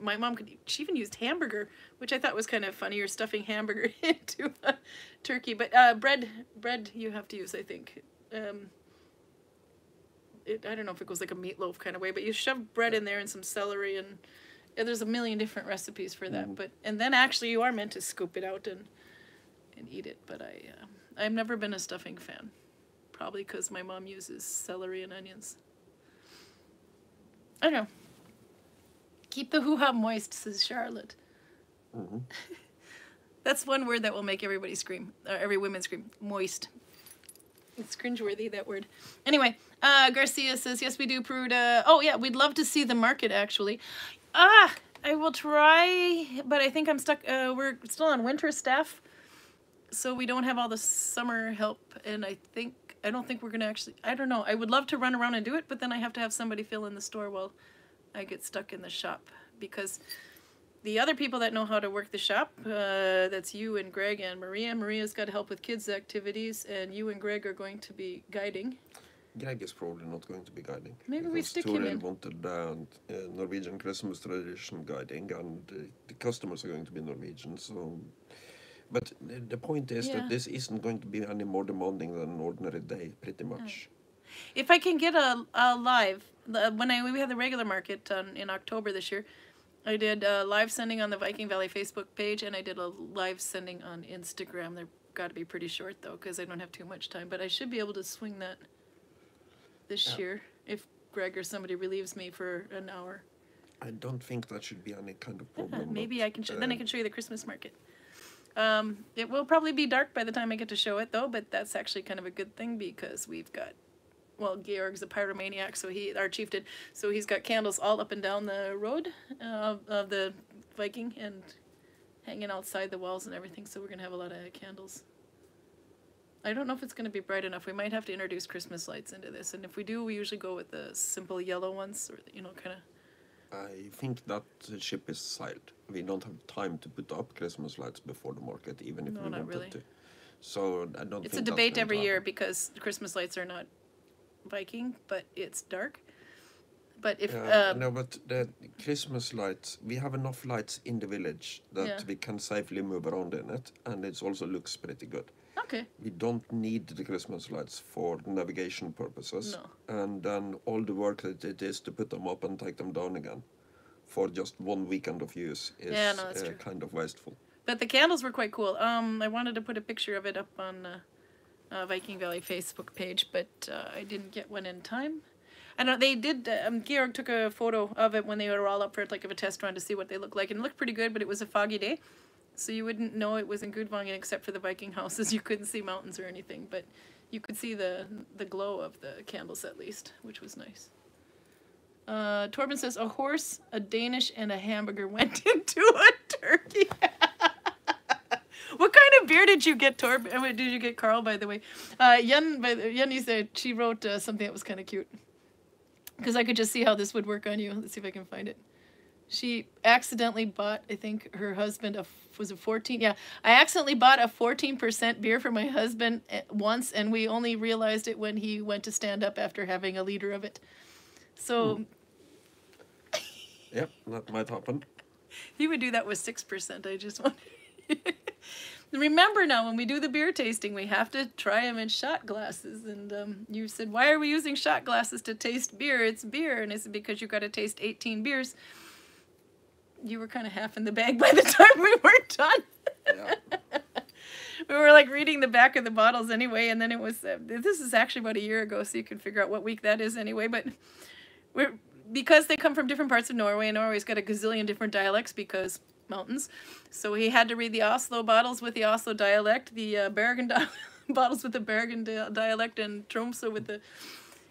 my mom could, she even used hamburger, which I thought was kind of funny. You're stuffing hamburger into a turkey. But bread you have to use, I think. I don't know if it goes like a meatloaf kind of way, but you shove bread in there and some celery, and there's a million different recipes for that. Mm. But and then actually you are meant to scoop it out and eat it. But I've never been a stuffing fan. Probably because my mom uses celery and onions. I don't know. Keep the hoo-ha moist, says Charlotte. Mm-hmm. That's one word that will make everybody scream, or every woman scream, moist. It's cringeworthy, that word. Anyway, Garcia says, yes, we do, Peruda. Oh, yeah, we'd love to see the market, actually. Ah, I will try, but I think I'm stuck. We're still on winter staff, so we don't have all the summer help, and I don't think we're going to actually... I don't know. I would love to run around and do it, but then I have to have somebody fill in the store while I get stuck in the shop. Because the other people that know how to work the shop, that's you and Greg and Maria. Maria's got to help with kids' activities, and you and Greg are going to be guiding. Greg is probably not going to be guiding. Maybe we stick him in. Wanted Norwegian Christmas tradition guiding, and the customers are going to be Norwegian, so... But the point is that this isn't going to be any more demanding than an ordinary day, pretty much. If I can get a live, we had the regular market in October this year, I did a live sending on the Viking Valley Facebook page, and I did a live sending on Instagram. They've got to be pretty short, though, because I don't have too much time. But I should be able to swing that this year if Greg or somebody relieves me for an hour. I don't think that should be any kind of problem. Yeah, maybe I can then I can show you the Christmas market. It will probably be dark by the time I get to show it, though, but that's actually kind of a good thing because we've got, well, Georg's a pyromaniac, so our chief did, so he's got candles all up and down the road of the Viking and hanging outside the walls and everything, so we're going to have a lot of candles. I don't know if it's going to be bright enough. We might have to introduce Christmas lights into this, and if we do, we usually go with the simple yellow ones, or, you know, kind of. I think that the ship is sailed. We don't have time to put up Christmas lights before the market, even if we wanted to. So I don't. It's a debate every year because Christmas lights are not Viking, but it's dark. But if no, but the Christmas lights, we have enough lights in the village that we can safely move around in it, and it also looks pretty good. Okay. We don't need the Christmas lights for navigation purposes. No. And then all the work that it is to put them up and take them down again for just one weekend of use is kind of wasteful. But the candles were quite cool. I wanted to put a picture of it up on Viking Valley Facebook page, but I didn't get one in time. I know they did, Georg took a photo of it when they were all up for it, like of a test run to see what they looked like. And it looked pretty good, but it was a foggy day. So you wouldn't know it was in Gudvangen except for the Viking houses. You couldn't see mountains or anything, but you could see the glow of the candles at least, which was nice. Torben says, a horse, a Danish, and a hamburger went into a turkey. What kind of beer did you get, Torben? Did you get, Karl, by the way? Jenny, she wrote something that was kind of cute. Because I could just see how this would work on you. Let's see if I can find it. She accidentally bought, I think, her husband a, was a 14, yeah. I accidentally bought a 14% beer for my husband once, and we only realized it when he went to stand up after having a liter of it. So... Yep, that might happen. He would do that with 6%, I just want to... Remember now, when we do the beer tasting, we have to try them in shot glasses. And you said, why are we using shot glasses to taste beer? It's beer, and it's because you got to taste 18 beers. You were kind of half in the bag by the time we were done. Yeah. We were like reading the back of the bottles anyway, and then it was, this is actually about a year ago, so you can figure out what week that is anyway, but we're, because they come from different parts of Norway, and Norway's got a gazillion different dialects because mountains, so he had to read the Oslo bottles with the Oslo dialect, the Bergen bottles with the Bergen dialect, and Tromsø with the...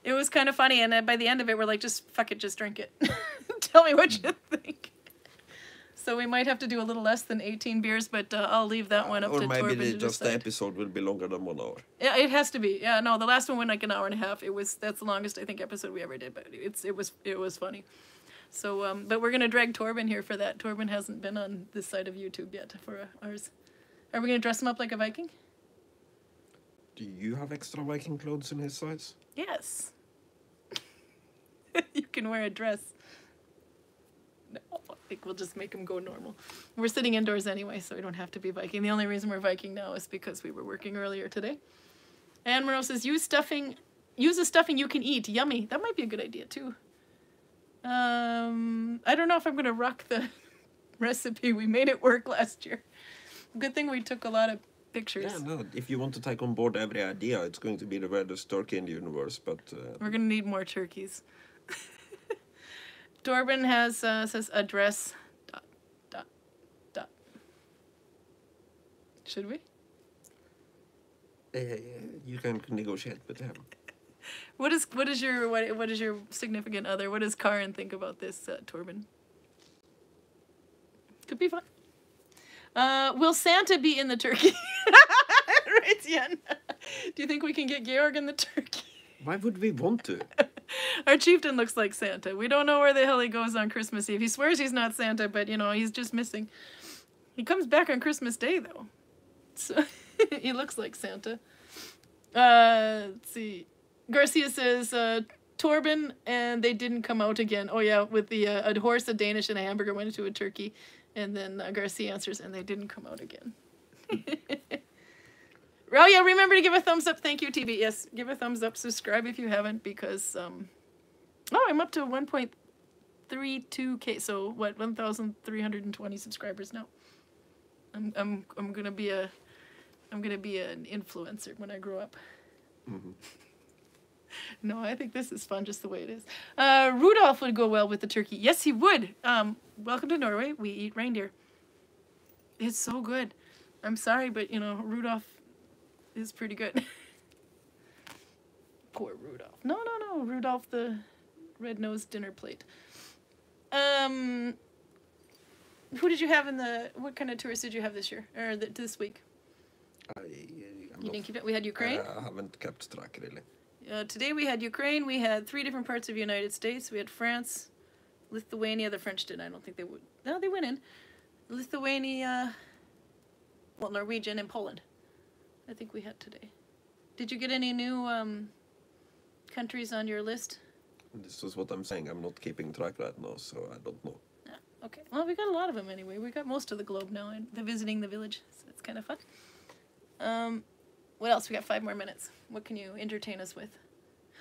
It was kind of funny, and by the end of it, we're like, just fuck it, just drink it. Tell me what you think. So we might have to do a little less than 18 beers, but I'll leave that one up to Torben to decide. Or maybe just the episode will be longer than 1 hour. Yeah, it has to be. Yeah, no, the last one went like an hour and a half. It was, that's the longest, I think, episode we ever did, but it was funny. So, but we're going to drag Torben here for that. Torben hasn't been on this side of YouTube yet for ours. Are we going to dress him up like a Viking? Do you have extra Viking clothes in his size? Yes. You can wear a dress. No, I think we'll just make him go normal. We're sitting indoors anyway, so we don't have to be Viking. The only reason we're Viking now is because we were working earlier today. And Monroe says, use a stuffing you can eat. Yummy. That might be a good idea, too. I don't know if I'm going to rock the recipe. We made it work last year. Good thing we took a lot of pictures. Yeah, no, if you want to take on board every idea, it's going to be the weirdest turkey in the universe, but... we're going to need more turkeys. Torben has, says, address, .. Should we? You can negotiate with him. What is your significant other? What does Karin think about this, Torben? Could be fun. Will Santa be in the turkey? Right, Jen. Do you think we can get Georg in the turkey? Why would we want to? Our chieftain looks like Santa. We don't know where the hell he goes on Christmas Eve. He swears he's not Santa, but, you know, he's just missing. He comes back on Christmas Day, though. So he looks like Santa. Let's see. Garcia says, Torben, and they didn't come out again. Oh, yeah, with the a horse, a Danish, and a hamburger went into a turkey. And then Garcia answers, and they didn't come out again. Oh, yeah, remember to give a thumbs up. Thank you, TB. Yes, give a thumbs up. Subscribe if you haven't, because, oh, I'm up to 1.32K, so what, 1,320 subscribers now. I'm going to be an influencer when I grow up. Mm-hmm. No, I think this is fun just the way it is. Rudolph would go well with the turkey. Yes, he would. Welcome to Norway. We eat reindeer. It's so good. I'm sorry, but, you know, Rudolph is pretty good. Poor Rudolph. No, no, no. Rudolph the red-nosed dinner plate. Who did you have in the... What kind of tourists did you have this year? Or this week? You didn't keep it? We had Ukraine? I haven't kept track, really. Today we had Ukraine, we had 3 different parts of the United States, we had France, Lithuania, the French did, I don't think they would, no, they went in, Lithuania, well, Norwegian, and Poland, I think we had today. Did you get any new countries on your list? This is what I'm saying, I'm not keeping track right now, so I don't know. Ah, okay, well, we got a lot of them anyway, we got most of the globe now, and they're visiting the village, so it's kind of fun. What else? We got 5 more minutes. What can you entertain us with?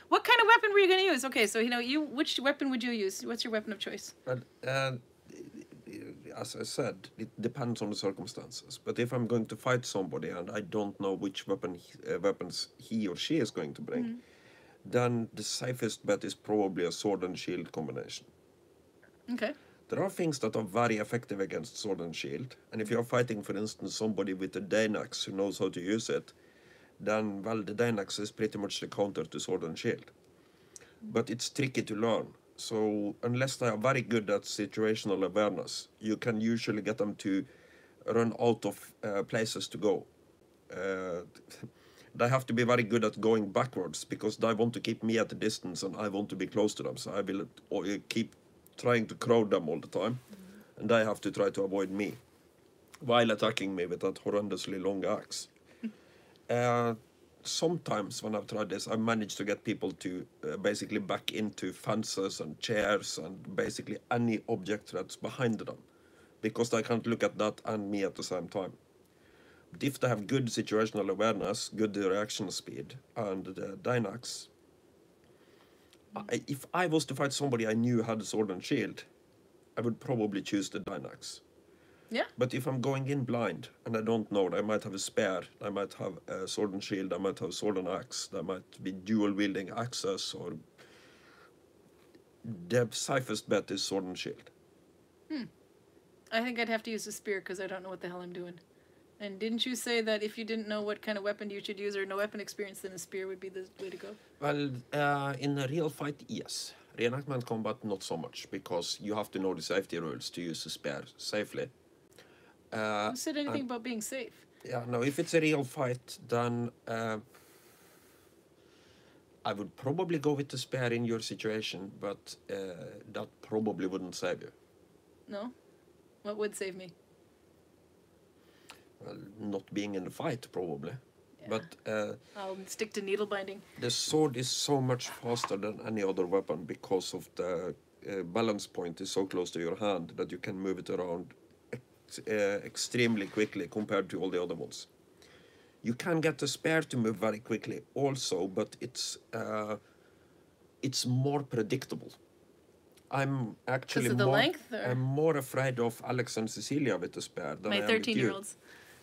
What kind of weapon were you going to use? Okay, so, you know, which weapon would you use? What's your weapon of choice? As I said, it depends on the circumstances. But if I'm going to fight somebody and I don't know which weapon weapons he or she is going to bring, mm-hmm. then the safest bet is probably a sword and shield combination. Okay. There are things that are very effective against sword and shield. And if you're fighting, for instance, somebody with a Dane axe who knows how to use it, then, well, the Dane axe is pretty much the counter to sword and shield. But it's tricky to learn. So unless they are very good at situational awareness, you can usually get them to run out of places to go. They have to be very good at going backwards, because they want to keep me at a distance and I want to be close to them. So I will keep trying to crowd them all the time, and they have to try to avoid me while attacking me with that horrendously long axe. Sometimes when I've tried this, I've managed to get people to basically back into fences and chairs and basically any object that's behind them, because they can't look at that and me at the same time. But if they have good situational awareness, good reaction speed, and the Dane axe, if I was to fight somebody I knew had a sword and shield, I would probably choose the Dane axe. Yeah. But if I'm going in blind and I don't know, they might have a spear, they might have a sword and shield, they might have sword and axe, they might be dual wielding axes, or the safest bet is sword and shield. I think I'd have to use a spear because I don't know what the hell I'm doing. And didn't you say that if you didn't know what kind of weapon you should use or no weapon experience, then a spear would be the way to go? Well, in a real fight, yes. Reenactment combat, not so much, because you have to know the safety rules to use a spear safely. Who said anything about being safe? Yeah, no, if it's a real fight, then I would probably go with the spear in your situation, but that probably wouldn't save you. No? What would save me? Well, not being in the fight, probably. Yeah. But I'll stick to needle binding. The sword is so much faster than any other weapon because of the balance point is so close to your hand that you can move it around extremely quickly compared to all the other ones. You can get the spear to move very quickly also, but it's more predictable. I'm actually I'm more afraid of Alex and Cecilia with the spear than my 13-year-olds,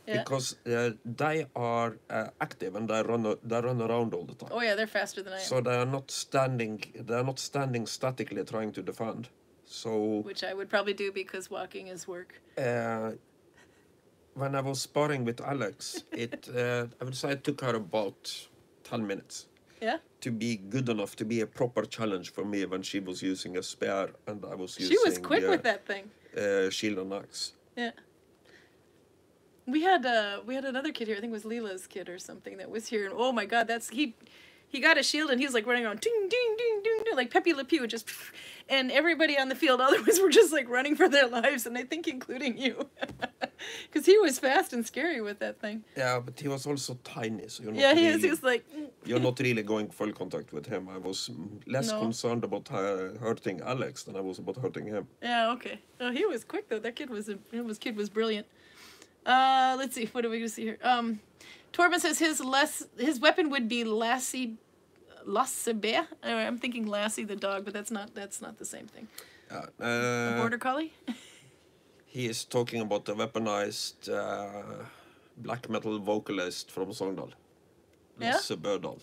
yeah. Because they are active and they run around all the time. Oh yeah, they're faster than I am. So they are not standing. They are not standing statically trying to defend. So which I would probably do because walking is work. When I was sparring with Alex, I would say it took her about 10 minutes. Yeah. To be good enough to be a proper challenge for me when she was using a spear and I was using. She was quick with that thing. Shield and axe. Yeah. We had another kid here. I think it was Leela's kid or something that was here. And oh my God, that's he got a shield and he was like running around, ding ding ding ding ding, like Pepe Le Pew, just. And everybody on the field, otherwise, were just like running for their lives, and I think including you, because he was fast and scary with that thing. Yeah, but he was also tiny, so you're not. Yeah, he is. He was like. You're not really going full contact with him. I was less concerned about hurting Alex than I was about hurting him. Yeah. Okay. Oh, he was quick though. That kid was kid was brilliant. Let's see. What are we gonna see here? Torben says his weapon would be Lassie. Lassebe? I'm thinking Lassie the dog, but that's not the same thing. A border collie? He is talking about the weaponized black metal vocalist from Sogndal. Yeah? Lassebødal.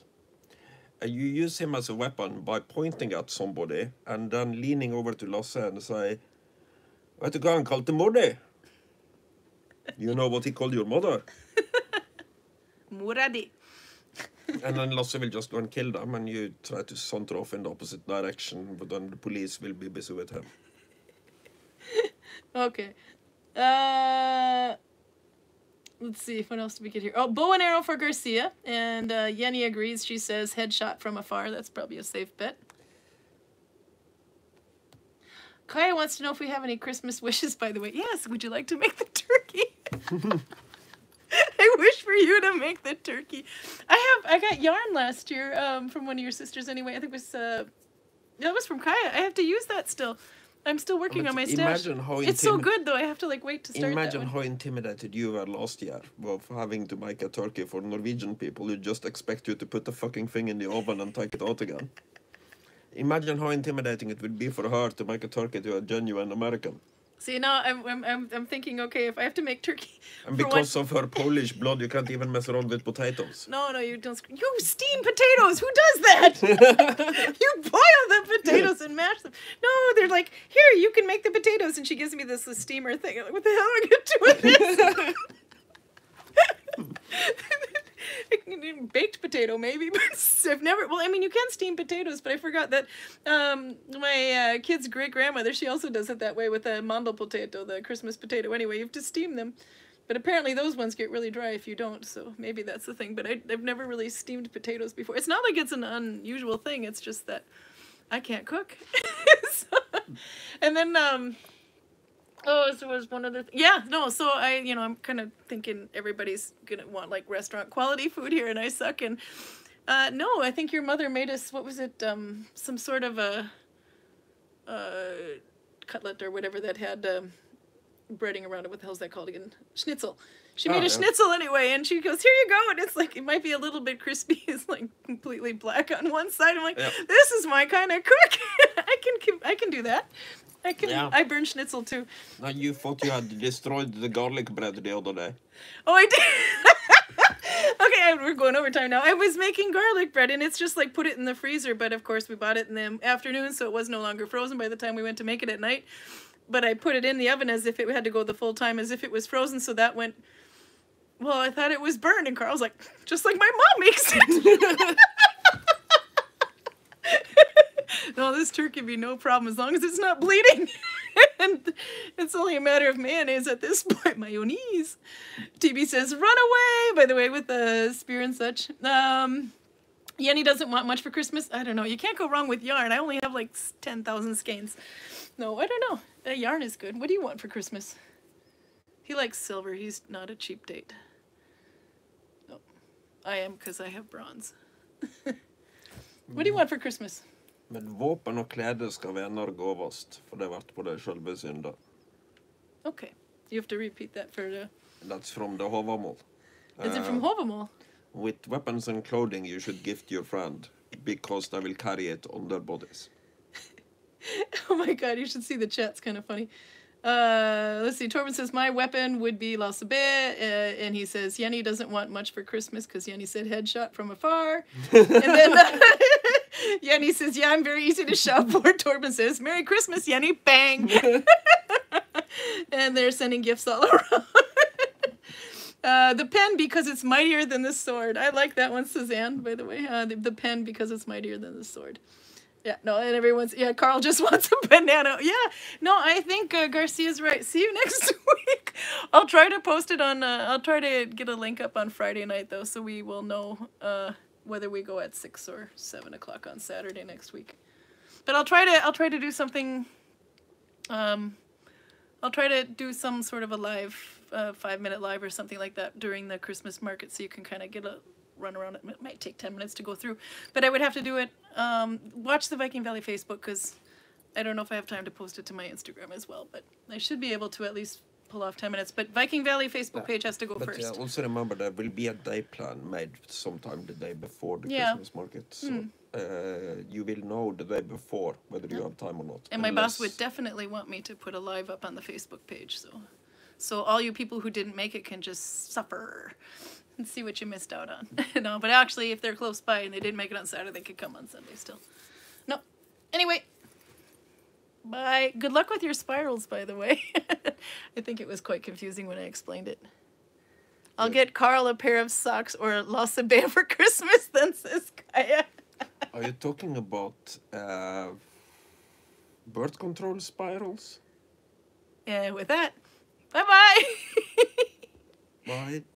You use him as a weapon by pointing at somebody and then leaning over to Lasse and say, "Vet du hva han kalte mor di?" You know what he called your mother? Mora di. And then Lasse will just go and kill them, and you try to saunter off in the opposite direction, but then the police will be busy with him. Okay. Let's see, what else did we get here? Oh, bow and arrow for Garcia, and Jenny agrees. She says headshot from afar. That's probably a safe bet. Kaya wants to know if we have any Christmas wishes, by the way. Yes, would you like to make the turkey? I wish for you to make the turkey. I got yarn last year from one of your sisters anyway. I think it was, that was from Kaya. I have to use that still. I'm still working on my stash. It's so good though. I have to like wait to start that one. How intimidated you were last year of having to make a turkey for Norwegian people who just expect you to put the fucking thing in the oven and take it out again. Imagine how intimidating it would be for her to make a turkey to a genuine American. See, now I'm thinking, okay, if I have to make turkey. And because of her Polish blood, you can't even mess around with potatoes. No, you don't. You steam potatoes. Who does that? You boil the potatoes and mash them. No, they're like, here, you can make the potatoes, and she gives me this steamer thing. I'm like, what the hell am I gonna do with this? baked potato maybe, but I've never, well, I mean, you can steam potatoes, but I forgot that my kid's great-grandmother, she also does it that way with a mandel potato, the Christmas potato. Anyway, you have to steam them, but apparently those ones get really dry if you don't, so maybe that's the thing, but I've never really steamed potatoes before. It's not like it's an unusual thing, it's just that I can't cook. So, and then, oh, so was one other thing. Yeah, no, so I, you know, I'm kind of thinking everybody's gonna want like restaurant quality food here and I suck, and no, I think your mother made us, what was it, some sort of a cutlet or whatever that had breading around it. What the hell's that called again? Schnitzel. She made a schnitzel anyway, and she goes, here you go, and it's like, it might be a little bit crispy, it's like completely black on one side. I'm like, this is my kind of cook. I can do that. I burn schnitzel too. No, you thought you had destroyed the garlic bread the other day. Oh, I did. Okay, we're going over time now. I was making garlic bread, and it's just like put it in the freezer, but of course we bought it in the afternoon, so it was no longer frozen by the time we went to make it at night. But I put it in the oven as if it had to go the full time, as if it was frozen, so that went... Well, I thought it was burned, and Karl's like, just like my mom makes it. No, this turkey be no problem as long as it's not bleeding. And it's only a matter of mayonnaise at this point. Mayonnaise. TB says, run away, by the way, with the spear and such. Yenny doesn't want much for Christmas. I don't know. You can't go wrong with yarn. I only have like 10,000 skeins. No, I don't know. Yarn is good. What do you want for Christmas? He likes silver. He's not a cheap date. No, I am because I have bronze. What do you want for Christmas? Men våpen og klede skal venner gå vast, for det vært på det selve synder. Okay, you have to repeat that for the... That's from the Håvamål. Is it from Håvamål? With weapons and clothing you should gift your friend, because they will carry it on their bodies. Oh my god, you should see the chat, it's kind of funny. Let's see, Torben says, my weapon would be La Sabe, and he says, Jenny doesn't want much for Christmas, because Jenny said headshot from afar. And then... Yenny says, yeah, I'm very easy to shop for. Torben says, Merry Christmas, Yenny. Bang. And they're sending gifts all around. The pen, because it's mightier than the sword. I like that one, Suzanne, by the way. The pen, because it's mightier than the sword. Yeah, no, and everyone's, yeah, Karl just wants a banana. Yeah, no, I think Garcia's right. See you next week. I'll try to post it on, I'll try to get a link up on Friday night, though, so we will know, whether we go at 6 or 7 o'clock on Saturday next week. But I'll try to do something, I'll try to do some sort of a live, 5-minute live or something like that during the Christmas market, so you can kind of get a run around. It might take 10 minutes to go through, but I would have to do it, watch the Viking Valley Facebook, because I don't know if I have time to post it to my Instagram as well, but I should be able to at least pull off 10 minutes, but Viking Valley Facebook page has to go first. Yeah, also remember there will be a day plan made sometime the day before the Christmas market, so you will know the day before whether you have time or not. And my boss would definitely want me to put a live up on the Facebook page, so all you people who didn't make it can just suffer and see what you missed out on. No, but actually if they're close by and they didn't make it on Saturday, they could come on Sunday still. No, anyway. Bye. Good luck with your spirals, by the way. I think it was quite confusing when I explained it. I'll get Karl a pair of socks or lost a band for Christmas, then, says Kaya. Are you talking about birth control spirals? And with that, bye-bye. Bye.